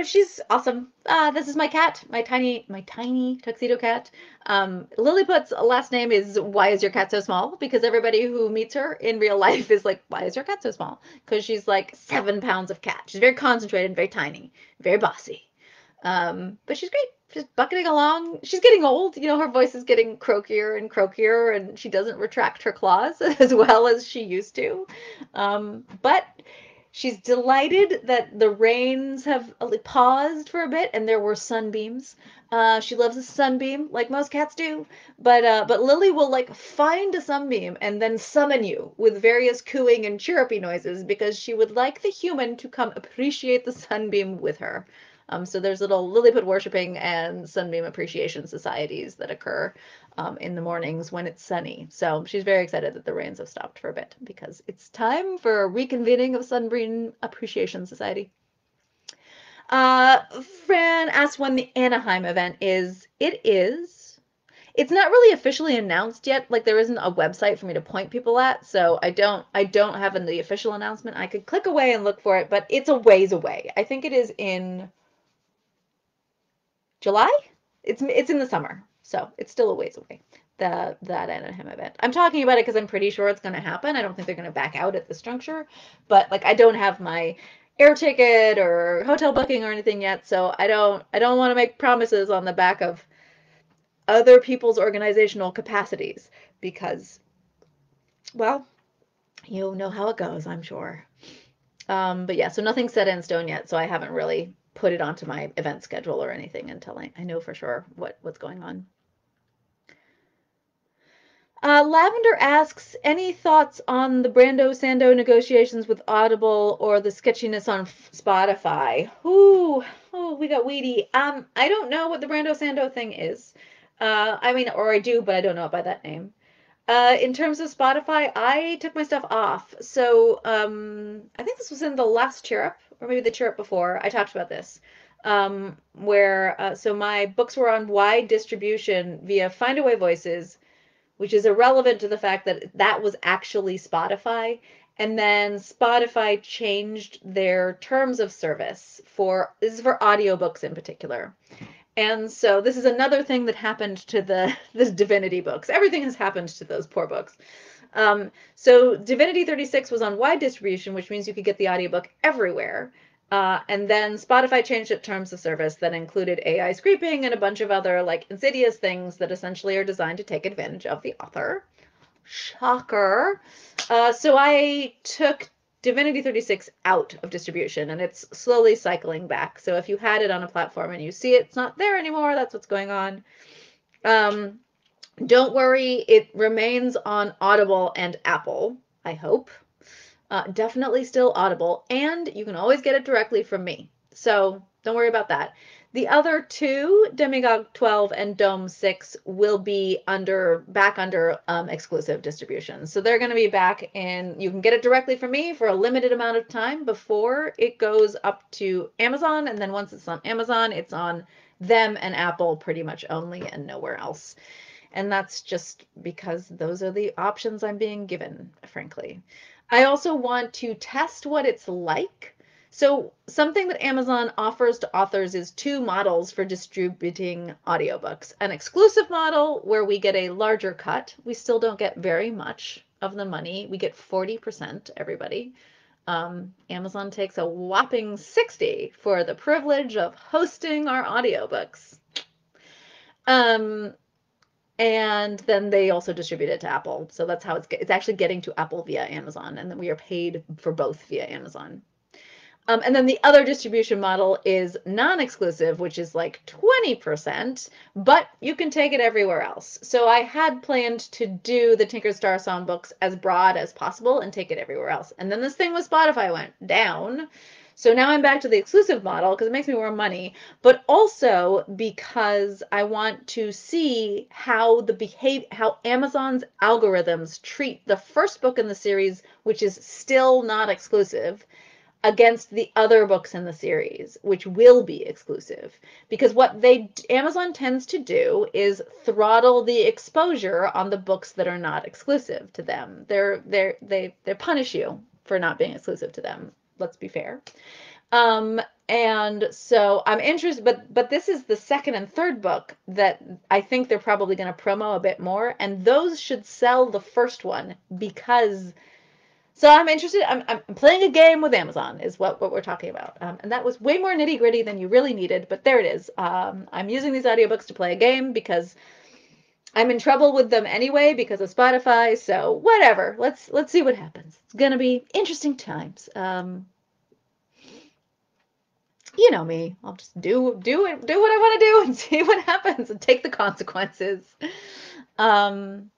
She's awesome. This is my cat, my tiny tuxedo cat. Lilliput's last name is Why Is Your Cat So Small? Because everybody who meets her in real life is like, why is your cat so small? Because she's like 7 pounds of cat. She's very concentrated, very tiny, very bossy. But she's great. She's bucketing along. She's getting old. You know, her voice is getting croakier and croakier, and she doesn't retract her claws as well as she used to. But she's delighted that the rains have paused for a bit and there were sunbeams. She loves a sunbeam like most cats do, but Lily will like find a sunbeam and then summon you with various cooing and chirrupy noises because she would like the human to come appreciate the sunbeam with her. So there's little Lilliput worshiping and sunbeam appreciation societies that occur in the mornings when it's sunny. So she's very excited that the rains have stopped for a bit because it's time for a reconvening of Sunbeam Appreciation Society. Fran asked when the Anaheim event is. It's not really officially announced yet. Like there isn't a website for me to point people at, so I don't have the official announcement. I could click away and look for it, but it's a ways away. I think it is in July? It's in the summer, so it's still a ways away, that Anaheim event. I'm talking about it because I'm pretty sure it's going to happen. I don't think they're going to back out at this juncture, but like I don't have my air ticket or hotel booking or anything yet, so I don't want to make promises on the back of other people's organizational capacities because, well, you know how it goes, I'm sure. But yeah, so nothing's set in stone yet, so I haven't really put it onto my event schedule or anything until I know for sure what's going on. Lavender asks, any thoughts on the Brando-Sando negotiations with Audible or the sketchiness on Spotify? Ooh, oh, we got weedy. I don't know what the Brando-Sando thing is. I mean, or I do, but I don't know it by that name. In terms of Spotify, I took my stuff off. So I think this was in the last Chirp, or maybe the Chirp before, I talked about this, where so my books were on wide distribution via Findaway Voices, which is irrelevant to the fact that that was actually Spotify. And then Spotify changed their terms of service this is for audiobooks in particular. And so this is another thing that happened to this Divinity books. Everything has happened to those poor books. So Divinity 36 was on wide distribution, which means you could get the audiobook everywhere. And then Spotify changed its terms of service that included AI scraping and a bunch of other like insidious things that essentially are designed to take advantage of the author. Shocker. So I took Divinity 36 out of distribution, and it's slowly cycling back. So if you had it on a platform and you see it's not there anymore, that's what's going on. Don't worry, it remains on Audible and Apple, I hope. Definitely still Audible, and you can always get it directly from me. So don't worry about that. The other two, Demagogue 12 and Dome 6, will be back under exclusive distribution. So they're going to be back, and you can get it directly from me for a limited amount of time before it goes up to Amazon. And then once it's on Amazon, it's on them and Apple pretty much only and nowhere else. And that's just because those are the options I'm being given, frankly. I also want to test what it's like. So something that Amazon offers to authors is two models for distributing audiobooks. An exclusive model where we get a larger cut. We still don't get very much of the money. We get 40%, everybody. Amazon takes a whopping 60% for the privilege of hosting our audiobooks. And then they also distribute it to Apple. So that's how it's actually getting to Apple via Amazon. And then we are paid for both via Amazon. And then the other distribution model is non-exclusive, which is like 20%, but you can take it everywhere else. So I had planned to do the Tinkered Stars Songbooks as broad as possible and take it everywhere else. And then this thing with Spotify went down. So now I'm back to the exclusive model because it makes me more money, but also because I want to see how how Amazon's algorithms treat the first book in the series, which is still not exclusive, against the other books in the series, which will be exclusive. Because what Amazon tends to do is throttle the exposure on the books that are not exclusive to them. They punish you for not being exclusive to them. Let's be fair. And so I'm interested, but this is the second and third book that I think they're probably going to promo a bit more. And those should sell the first one because, so I'm interested. I'm playing a game with Amazon is what we're talking about. And that was way more nitty gritty than you really needed, but there it is. I'm using these audiobooks to play a game because I'm in trouble with them anyway because of Spotify, so whatever. Let's see what happens. It's gonna be interesting times. You know me. I'll just do what I want to do and see what happens and take the consequences. Ellen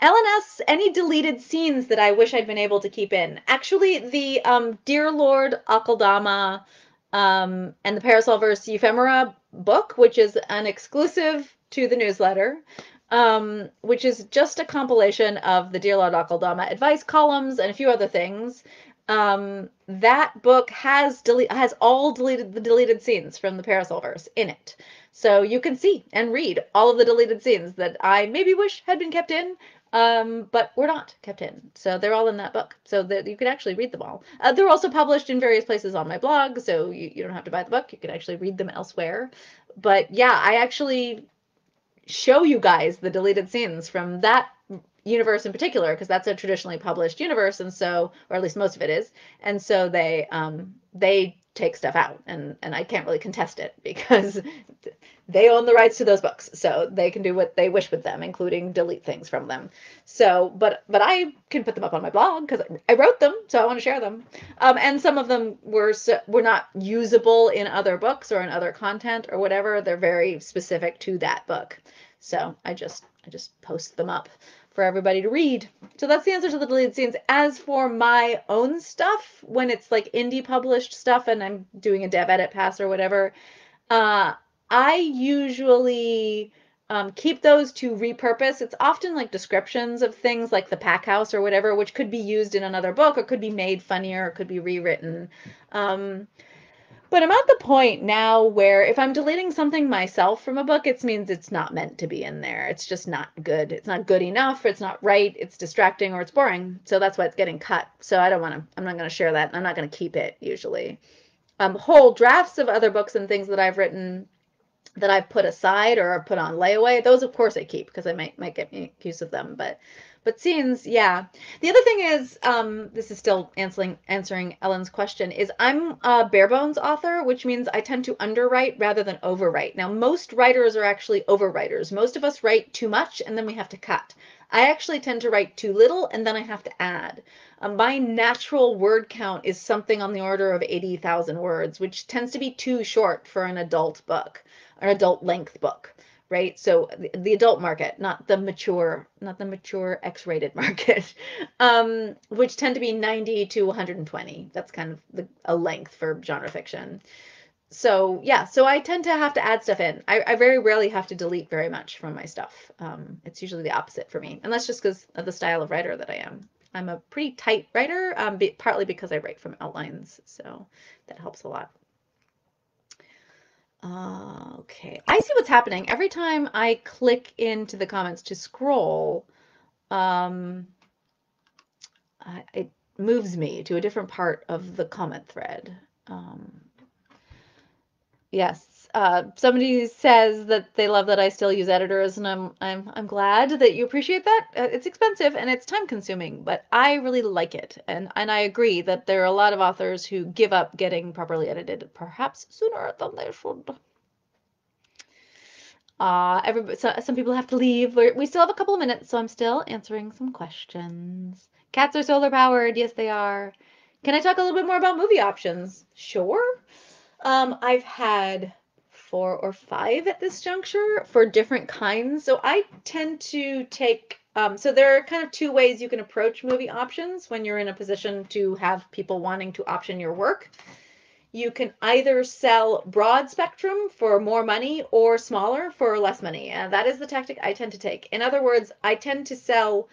asks, any deleted scenes that I wish I'd been able to keep in? Actually, the Dear Lord Akaldama and the Parasolverse Ephemera book, which is an exclusive to the newsletter, which is just a compilation of the Dear Lord Akaldama advice columns and a few other things. That book has all the deleted scenes from the Parasolverse in it. So you can see and read all of the deleted scenes that I maybe wish had been kept in, but were not kept in. So they're all in that book, so that you can actually read them all. They're also published in various places on my blog, so you don't have to buy the book. You can actually read them elsewhere. But yeah, I actually show you guys the deleted scenes from that universe in particular, because that's a traditionally published universe, and so, or at least most of it is, and so they take stuff out, and I can't really contest it because they own the rights to those books, so they can do what they wish with them, including delete things from them. So, but I can put them up on my blog because I wrote them, so I want to share them. And some of them were not usable in other books or in other content or whatever. They're very specific to that book, so I just post them up for everybody to read. So that's the answer to the deleted scenes. As for my own stuff, when it's like indie published stuff and I'm doing a dev edit pass or whatever, I usually keep those to repurpose. It's often like descriptions of things like the pack house or whatever, which could be used in another book or could be made funnier or could be rewritten. But I'm at the point now where if I'm deleting something myself from a book, it means it's not meant to be in there. It's just not good. It's not good enough. It's not right. It's distracting or it's boring. So that's why it's getting cut. So I don't want to, I'm not going to share that. I'm not going to keep it usually. Whole drafts of other books and things that I've written that I've put aside or put on layaway. Those, of course, I keep because I might get use of them. But scenes, yeah. The other thing is, this is still answering Ellen's question, is I'm a bare bones author, which means I tend to underwrite rather than overwrite. Now, most writers are actually overwriters. Most of us write too much and then we have to cut. I actually tend to write too little and then I have to add. My natural word count is something on the order of 80,000 words, which tends to be too short for an adult book, an adult length book, right? So the adult market, not the mature X-rated market, which tend to be 90 to 120. That's kind of a length for genre fiction. So yeah, so I tend to have to add stuff in. I very rarely have to delete very much from my stuff. It's usually the opposite for me, and that's just because of the style of writer that I am. I'm a pretty tight writer, partly because I write from outlines, so that helps a lot. Okay, I see what's happening. Every time I click into the comments to scroll, it moves me to a different part of the comment thread. Yes, somebody says that they love that I still use editors, and I'm glad that you appreciate that. It's expensive and it's time consuming, but I really like it, and I agree that there are a lot of authors who give up getting properly edited, perhaps sooner than they should. Some people have to leave. We still have a couple of minutes, so I'm still answering some questions. Cats are solar powered. Yes, they are. Can I talk a little bit more about movie options? Sure. I've had 4 or 5 at this juncture for different kinds. So I tend to take, so there are kind of 2 ways you can approach movie options when you're in a position to have people wanting to option your work. You can either sell broad spectrum for more money or smaller for less money. And that is the tactic I tend to take. In other words, I tend to sell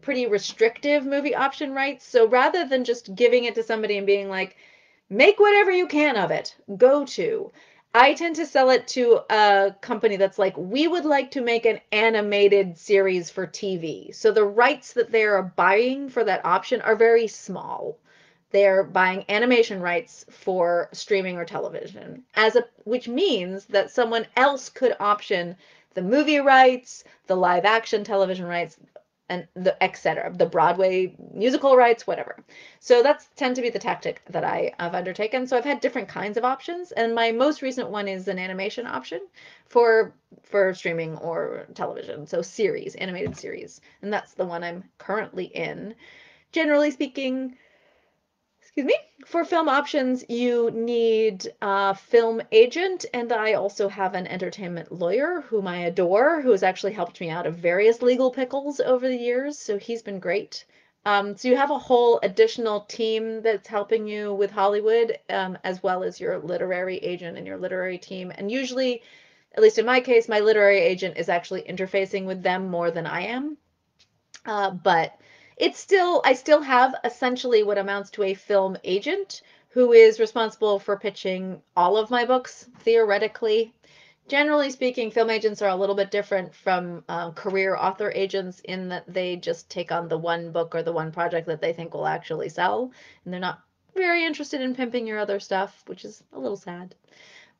pretty restrictive movie option rights. So rather than just giving it to somebody and being like, make whatever you can of it, go to. I tend to sell it to a company that's like, we would like to make an animated series for TV. So the rights that they are buying for that option are very small. They're buying animation rights for streaming or television, which means that someone else could option the movie rights, the live action television rights, and etc., the Broadway musical rights, whatever. So that's tend to be the tactic that I have undertaken. So I've had different kinds of options, and my most recent one is an animation option for streaming or television. So series, animated series, and that's the one I'm currently in. Generally speaking, excuse me, for film options, you need a film agent, and I also have an entertainment lawyer whom I adore, who has actually helped me out of various legal pickles over the years, so he's been great. So you have a whole additional team that's helping you with Hollywood, as well as your literary agent and your literary team, and usually, at least in my case, my literary agent is actually interfacing with them more than I am, but I still have essentially what amounts to a film agent who is responsible for pitching all of my books, theoretically. Generally speaking, film agents are a little bit different from career author agents in that they just take on the one book or the one project that they think will actually sell, and they're not very interested in pimping your other stuff, which is a little sad.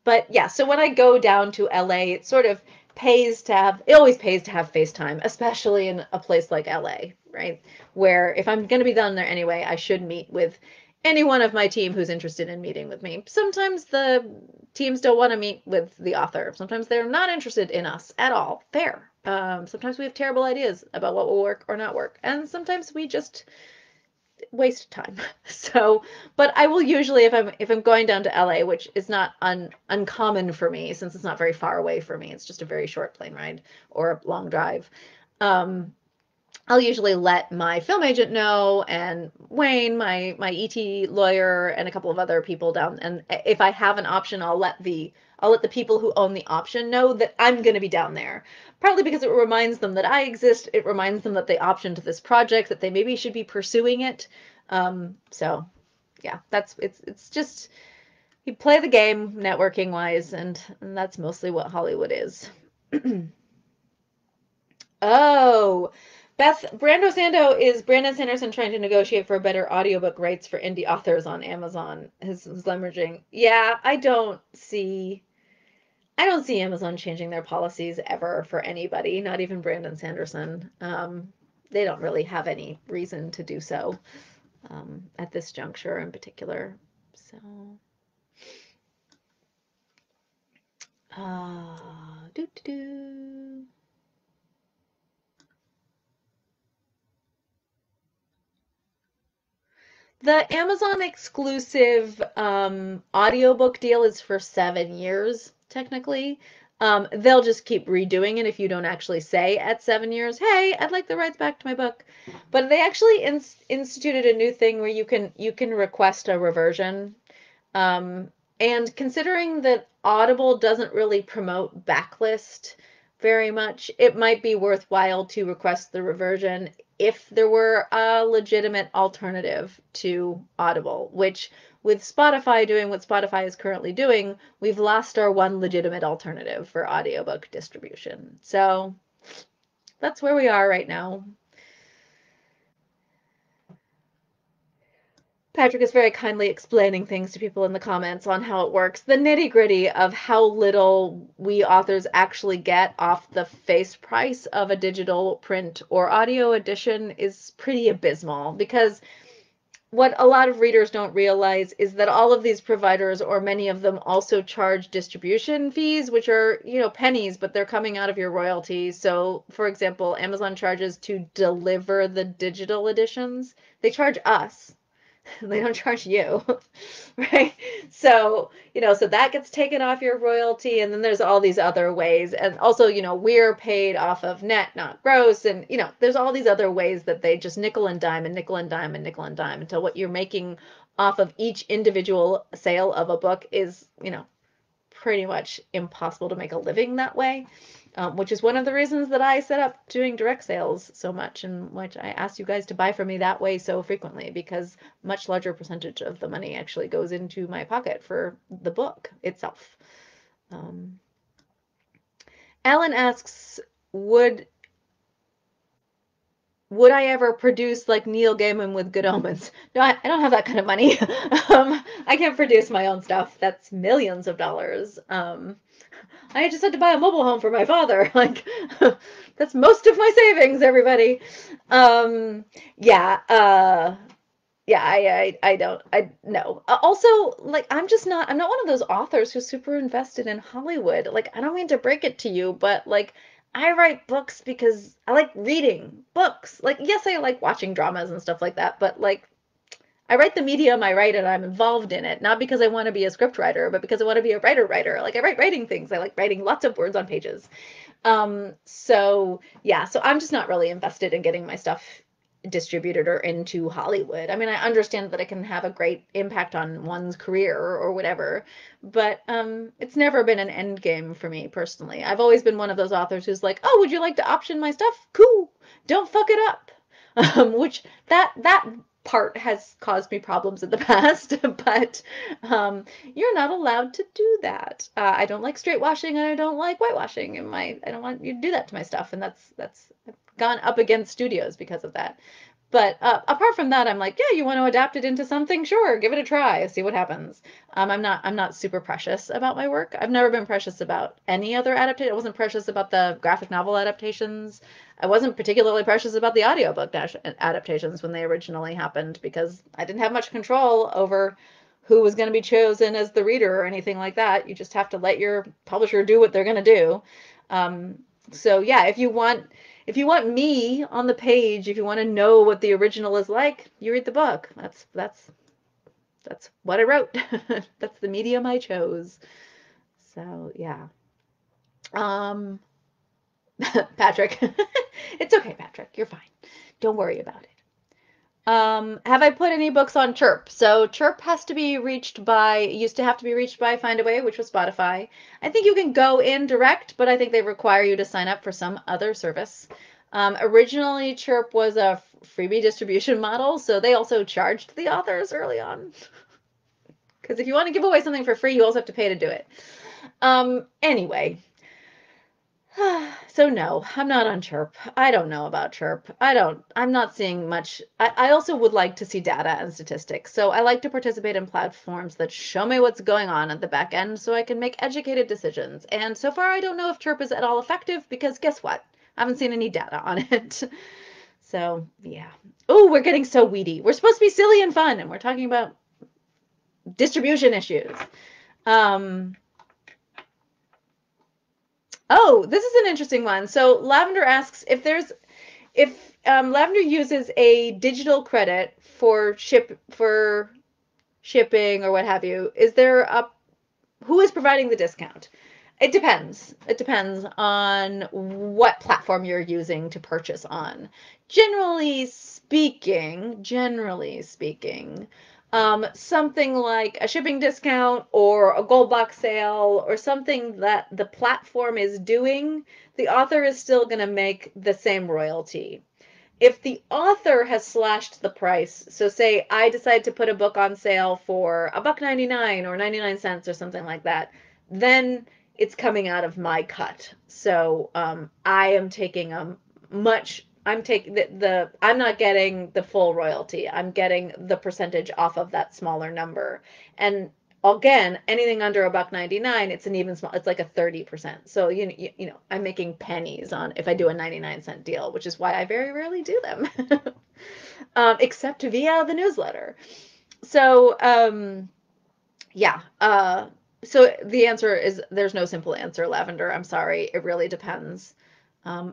But yeah, so when I go down to LA, it sort of pays to have, it always pays to have face time, especially in a place like LA, right? Where if I'm going to be down there anyway, I should meet with anyone of my team who's interested in meeting with me. Sometimes the teams don't want to meet with the author. Sometimes they're not interested in us at all. Fair. Sometimes we have terrible ideas about what will work or not work. And sometimes we just waste time. So, but I will usually, if I'm going down to LA, which is not uncommon for me since it's not very far away for me, it's just a very short plane ride or a long drive. I'll usually let my film agent know, and Wayne, my ET lawyer, and a couple of other people down. And if I have an option, I'll let the people who own the option know that I'm going to be down there. Partly because it reminds them that I exist. It reminds them that they optioned this project, that they maybe should be pursuing it. So, yeah, it's just you play the game networking wise, and that's mostly what Hollywood is. Oh. Beth, Brando Sando is Brandon Sanderson trying to negotiate for better audiobook rights for indie authors on Amazon. His leveraging. Yeah, I don't see. I don't see Amazon changing their policies ever for anybody, not even Brandon Sanderson. They don't really have any reason to do so at this juncture in particular. So, The Amazon exclusive audiobook deal is for 7 years, technically. They'll just keep redoing it if you don't actually say at 7 years, hey, I'd like the rights back to my book. But they actually instituted a new thing where you can request a reversion. And considering that Audible doesn't really promote backlist very much, it might be worthwhile to request the reversion if there were a legitimate alternative to Audible, which with Spotify doing what Spotify is currently doing, we've lost our one legitimate alternative for audiobook distribution. So that's where we are right now. Patrick is very kindly explaining things to people in the comments on how it works. The nitty-gritty of how little we authors actually get off the face price of a digital print or audio edition is pretty abysmal, because what a lot of readers don't realize is that all of these providers, or many of them, also charge distribution fees, which are, you know, pennies, but they're coming out of your royalties. So, for example, Amazon charges to deliver the digital editions. They charge us. They don't charge you, right? So, you know, so that gets taken off your royalty, and then there's all these other ways. And also, you know, we're paid off of net, not gross. And, you know, there's all these other ways that they just nickel and dime and nickel and dime and nickel and dime until what you're making off of each individual sale of a book is, you know, pretty much impossible to make a living that way, which is one of the reasons that I set up doing direct sales so much, and which I asked you guys to buy from me that way so frequently, because much larger percentage of the money actually goes into my pocket for the book itself. Alan asks, would I ever produce like Neil Gaiman with Good Omens? No, I don't have that kind of money. I can't produce my own stuff. That's millions of dollars. I just had to buy a mobile home for my father. Like, that's most of my savings, everybody. I don't, no. Also, like, I'm not one of those authors who's super invested in Hollywood. Like, I don't mean to break it to you, but like, I write books because I like reading books. Like, yes, I like watching dramas and stuff like that, but like, I write the medium, I write it, I'm involved in it, not because I want to be a script writer, but because I want to be a writer. Like, I write writing things. I like writing lots of words on pages. So yeah, so I'm just not really invested in getting my stuff distributed or into Hollywood. I mean, I understand that it can have a great impact on one's career or whatever, but it's never been an end game for me personally. I've always been one of those authors who's like, oh, would you like to option my stuff? Cool. Don't fuck it up. Which that part has caused me problems in the past, but you're not allowed to do that. I don't like straightwashing, and I don't like whitewashing, and I don't want you to do that to my stuff, and that's gone up against studios because of that. But apart from that, I'm like, yeah, you want to adapt it into something? Sure, give it a try, see what happens. I'm not super precious about my work. I've never been precious about any other adaptation. I wasn't precious about the graphic novel adaptations. I wasn't particularly precious about the audiobook adaptations when they originally happened, because I didn't have much control over who was going to be chosen as the reader or anything like that. You just have to let your publisher do what they're going to do. So yeah, if you want me on the page, if you want to know what the original is like, you read the book. That's what I wrote. That's the medium I chose. So yeah. Patrick, it's okay, Patrick, you're fine. Don't worry about it. Have I put any books on Chirp? So Chirp used to have to be reached by Findaway, which was Spotify. I think you can go in direct, but I think they require you to sign up for some other service. Originally Chirp was a freebie distribution model, so they also charged the authors early on. Because if you want to give away something for free, you also have to pay to do it. Anyway. So no, I'm not on Chirp. I don't know about Chirp. I'm not seeing much. I also would like to see data and statistics. So I like to participate in platforms that show me what's going on at the back end so I can make educated decisions. And so far, I don't know if Chirp is at all effective because guess what? I haven't seen any data on it. So yeah. Oh, we're getting so weedy. We're supposed to be silly and fun, and we're talking about distribution issues. Oh, this is an interesting one. So Lavender asks if there's, Lavender uses a digital credit for shipping or what have you, is there a, who is providing the discount? It depends. It depends on what platform you're using to purchase on. Generally speaking, something like a shipping discount or a gold box sale or something that the platform is doing, the author is still going to make the same royalty. If the author has slashed the price, so say I decide to put a book on sale for $1.99 or 99 cents or something like that, then it's coming out of my cut. So I am taking a much... I'm not getting the full royalty. I'm getting the percentage off of that smaller number. And again, anything under $1.99, it's an even small. It's like a 30%. So you know, I'm making pennies on if I do a 99-cent deal, which is why I very rarely do them, except via the newsletter. So yeah. So the answer is there's no simple answer, Lavender. I'm sorry. It really depends.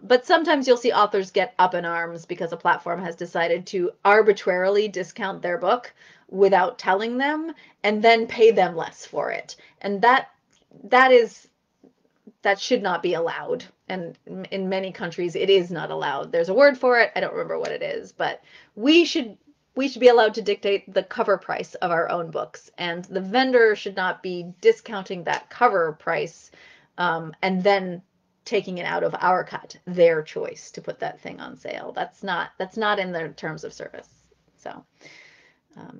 But sometimes you'll see authors get up in arms because a platform has decided to arbitrarily discount their book without telling them and then pay them less for it. And that should not be allowed. And in many countries, it is not allowed. There's a word for it. I don't remember what it is, but we should be allowed to dictate the cover price of our own books. And the vendor should not be discounting that cover price and then taking it out of our cut, their choice to put that thing on sale. That's not in their terms of service. So, yeah.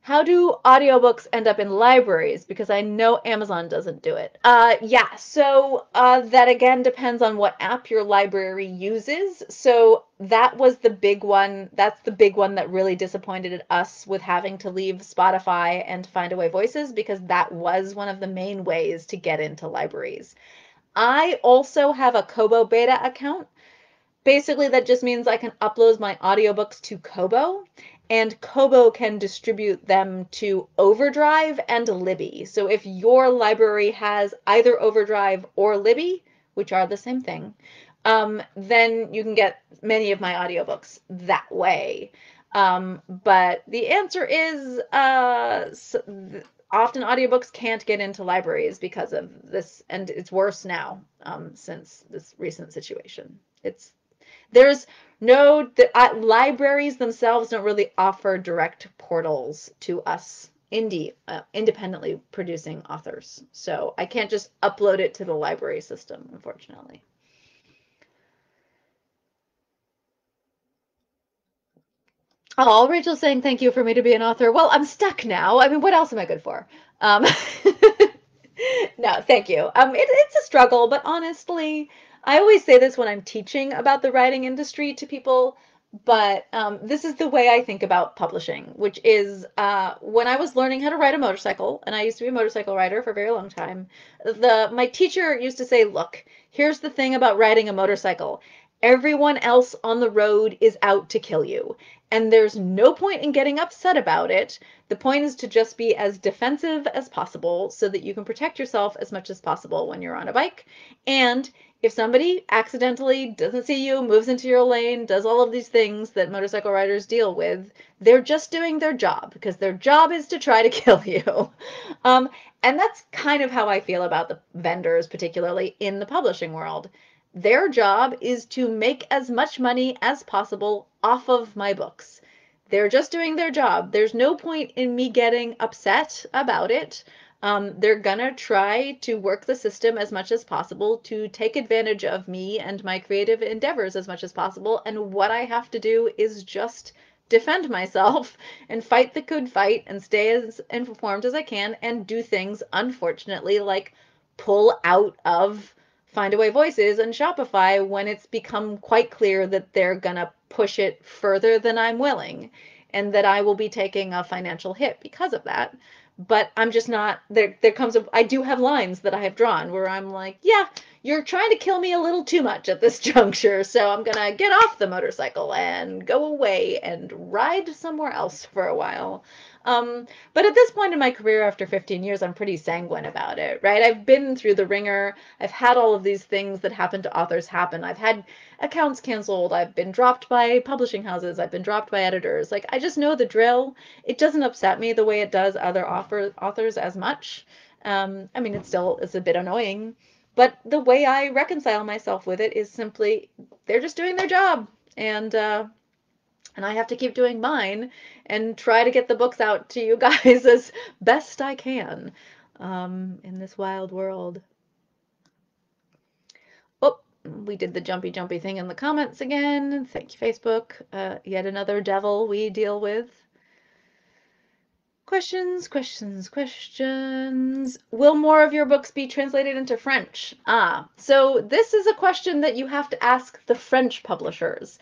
How do audiobooks end up in libraries? Because I know Amazon doesn't do it. Yeah, so that again depends on what app your library uses. So that was the big one. That's the big one that really disappointed us with having to leave Spotify and Findaway Voices, because that was one of the main ways to get into libraries. I also have a Kobo beta account. Basically, that just means I can upload my audiobooks to Kobo, and Kobo can distribute them to Overdrive and Libby. So if your library has either Overdrive or Libby, which are the same thing, then you can get many of my audiobooks that way. But the answer is often audiobooks can't get into libraries because of this, and it's worse now since this recent situation. Libraries themselves don't really offer direct portals to us independently producing authors. So I can't just upload it to the library system, unfortunately. Oh, Rachel's saying, thank you for me to be an author. Well, I'm stuck now. I mean, what else am I good for? No, thank you. It's a struggle, but honestly, I always say this when I'm teaching about the writing industry to people, but this is the way I think about publishing, which is when I was learning how to ride a motorcycle, and I used to be a motorcycle rider for a very long time, my teacher used to say, look, here's the thing about riding a motorcycle. Everyone else on the road is out to kill you, and there's no point in getting upset about it. The point is to just be as defensive as possible so that you can protect yourself as much as possible when you're on a bike. And if somebody accidentally doesn't see you, moves into your lane, does all of these things that motorcycle riders deal with, they're just doing their job because their job is to try to kill you. And that's kind of how I feel about the vendors, particularly in the publishing world. Their job is to make as much money as possible off of my books. They're just doing their job. There's no point in me getting upset about it. They're gonna try to work the system as much as possible to take advantage of me and my creative endeavors as much as possible. And what I have to do is just defend myself and fight the good fight and stay as informed as I can and do things, unfortunately, like pull out of Findaway Voices and Shopify when it's become quite clear that they're going to push it further than I'm willing and that I will be taking a financial hit because of that. But I'm just not, there comes a, I do have lines that I have drawn where I'm like, yeah, you're trying to kill me a little too much at this juncture. So I'm going to get off the motorcycle and go away and ride somewhere else for a while. But at this point in my career, after 15 years, I'm pretty sanguine about it, right? I've been through the ringer. I've had all of these things that happen to authors happen. I've had accounts canceled. I've been dropped by publishing houses. I've been dropped by editors. Like, I just know the drill. It doesn't upset me the way it does other authors as much. I mean, it's a bit annoying, but the way I reconcile myself with it is simply, they're just doing their job. And I have to keep doing mine and try to get the books out to you guys as best I can in this wild world. Oh, we did the jumpy thing in the comments again. Thank you, Facebook. Yet another devil we deal with. Questions. Will more of your books be translated into French? So this is a question that you have to ask the French publishers.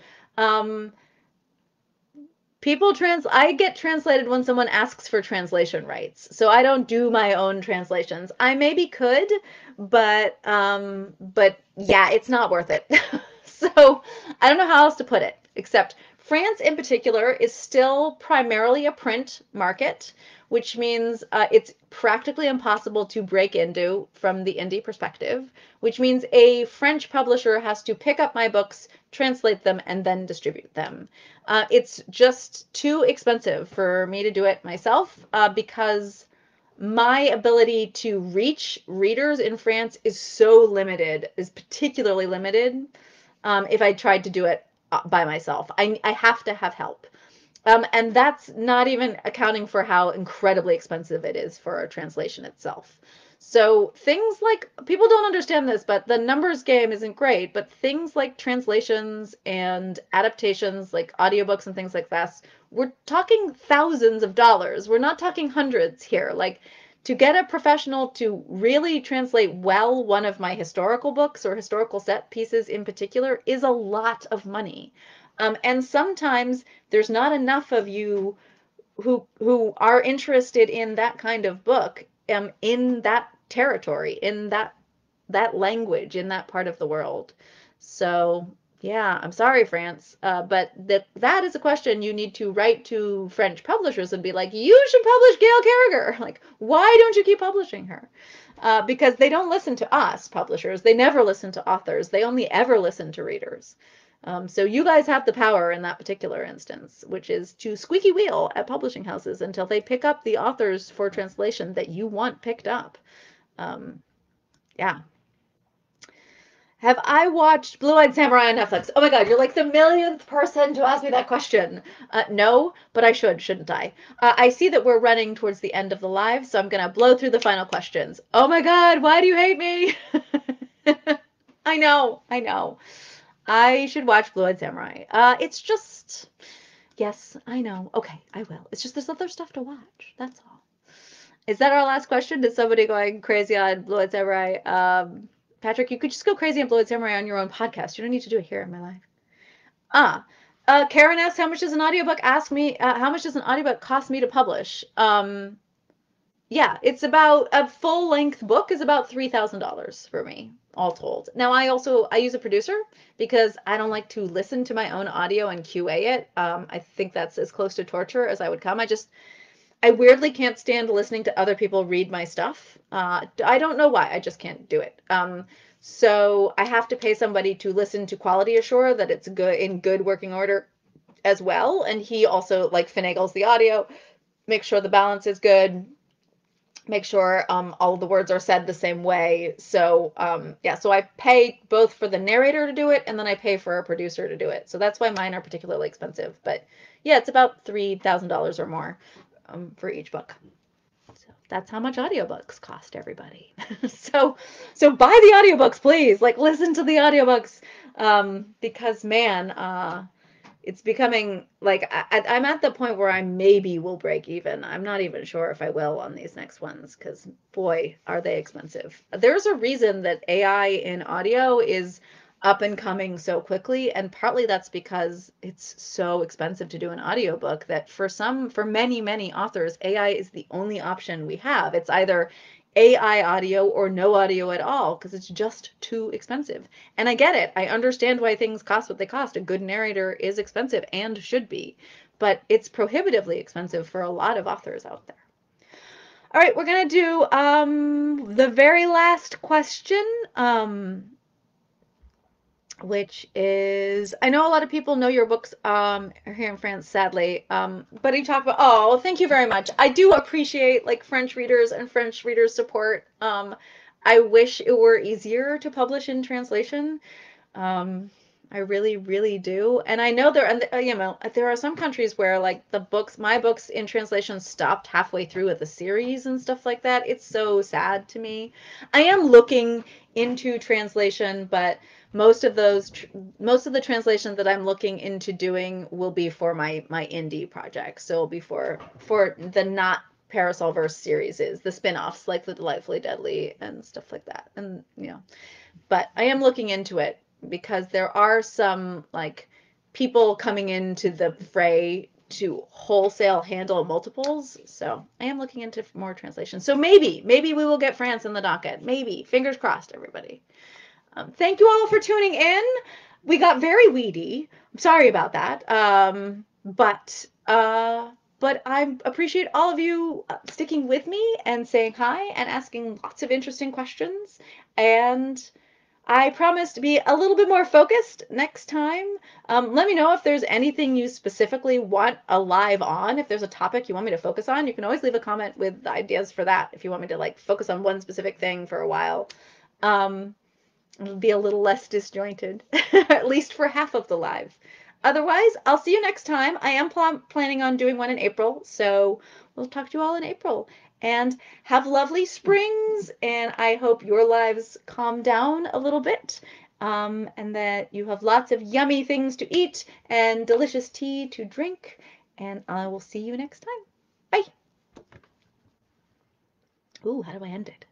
I get translated when someone asks for translation rights, so I don't do my own translations. I maybe could, but yeah, it's not worth it. So I don't know how else to put it, except France in particular is still primarily a print market, which means it's practically impossible to break into from the indie perspective, which means a French publisher has to pick up my books, translate them, and then distribute them. It's just too expensive for me to do it myself because my ability to reach readers in France is so limited, is particularly limited if I tried to do it by myself. I have to have help. And that's not even accounting for how incredibly expensive it is for a translation itself. So things like, people don't understand this, but the numbers game isn't great, but things like translations and adaptations, like audiobooks and things like that, we're talking thousands of dollars. We're not talking hundreds here. Like, to get a professional to really translate well one of my historical books or historical set pieces in particular is a lot of money. And sometimes there's not enough of you who are interested in that kind of book in that territory, in that language, in that part of the world. So yeah, I'm sorry, France, but that is a question you need to write to French publishers and be like, you should publish Gail Carriger. Like, why don't you keep publishing her? Because they don't listen to us, publishers. They never listen to authors. They only ever listen to readers. So you guys have the power in that particular instance, which is to squeaky wheel at publishing houses until they pick up the authors for translation that you want picked up. Yeah. Have I watched Blue-Eyed Samurai on Netflix? Oh my God, you're like the millionth person to ask me that question. No, but I should, shouldn't I? I see that we're running towards the end of the live, so I'm going to blow through the final questions. Oh my God, why do you hate me? I know. I should watch Blue-Eyed Samurai. It's just, yes, I know. Okay, I will. It's just there's other stuff to watch. That's all. Is that our last question? Is somebody going crazy on Blue-Eyed Samurai? Patrick, you could just go crazy and blow it somewhere on your own podcast. You don't need to do it here in my life. Karen asked, how much does an audiobook cost me to publish? Yeah, it's about, a full length book is about $3,000 for me, all told. Now I use a producer because I don't like to listen to my own audio and QA it. I think that's as close to torture as I would come. I weirdly can't stand listening to other people read my stuff. I don't know why. I just can't do it. So I have to pay somebody to listen to quality assure that it's good in good working order as well. And he also like finagles the audio, make sure the balance is good, make sure all the words are said the same way. So yeah, so I pay both for the narrator to do it and then I pay for a producer to do it. So that's why mine are particularly expensive. But yeah, it's about $3,000 or more. For each book. So that's how much audiobooks cost everybody. So buy the audiobooks, please. Like, listen to the audiobooks because man, it's becoming like I'm at the point where I maybe will break even. I'm not even sure if I will on these next ones, because boy, are they expensive. There's a reason that AI in audio is up and coming so quickly, and partly that's because it's so expensive to do an audiobook that for many authors, AI is the only option we have. It's either AI audio or no audio at all, because it's just too expensive. And I get it. I understand why things cost what they cost. A good narrator is expensive and should be, but it's prohibitively expensive for a lot of authors out there. All right, we're going to do the very last question, which is, I know a lot of people know your books are here in France, sadly, but you talk about, oh, thank you very much. I do appreciate like French readers and French readers support. I wish it were easier to publish in translation. I really, really do. And I know there are some countries where like my books in translation stopped halfway through at the series and stuff like that. It's so sad to me. I am looking into translation, but most of the translation that I'm looking into doing will be for my indie project. So it'll be for the not Parasolverse series, the spin-offs like The Delightfully Deadly and stuff like that. And but I am looking into it, because there are some like people coming into the fray to wholesale handle multiples. So I am looking into more translation. So maybe we will get France in the docket. Maybe, fingers crossed, everybody. Thank you all for tuning in. We got very weedy. I'm sorry about that. But I appreciate all of you sticking with me and saying hi and asking lots of interesting questions. And I promise to be a little bit more focused next time. Let me know if there's anything you specifically want a live on. If there's a topic you want me to focus on, you can always leave a comment with the ideas for that. If you want me to like focus on one specific thing for a while, it'll be a little less disjointed, at least for half of the live. Otherwise, I'll see you next time. I am planning on doing one in April, so we'll talk to you all in April. And have lovely springs, and I hope your lives calm down a little bit, and that you have lots of yummy things to eat and delicious tea to drink, and I will see you next time. Bye. Ooh, how do I end it?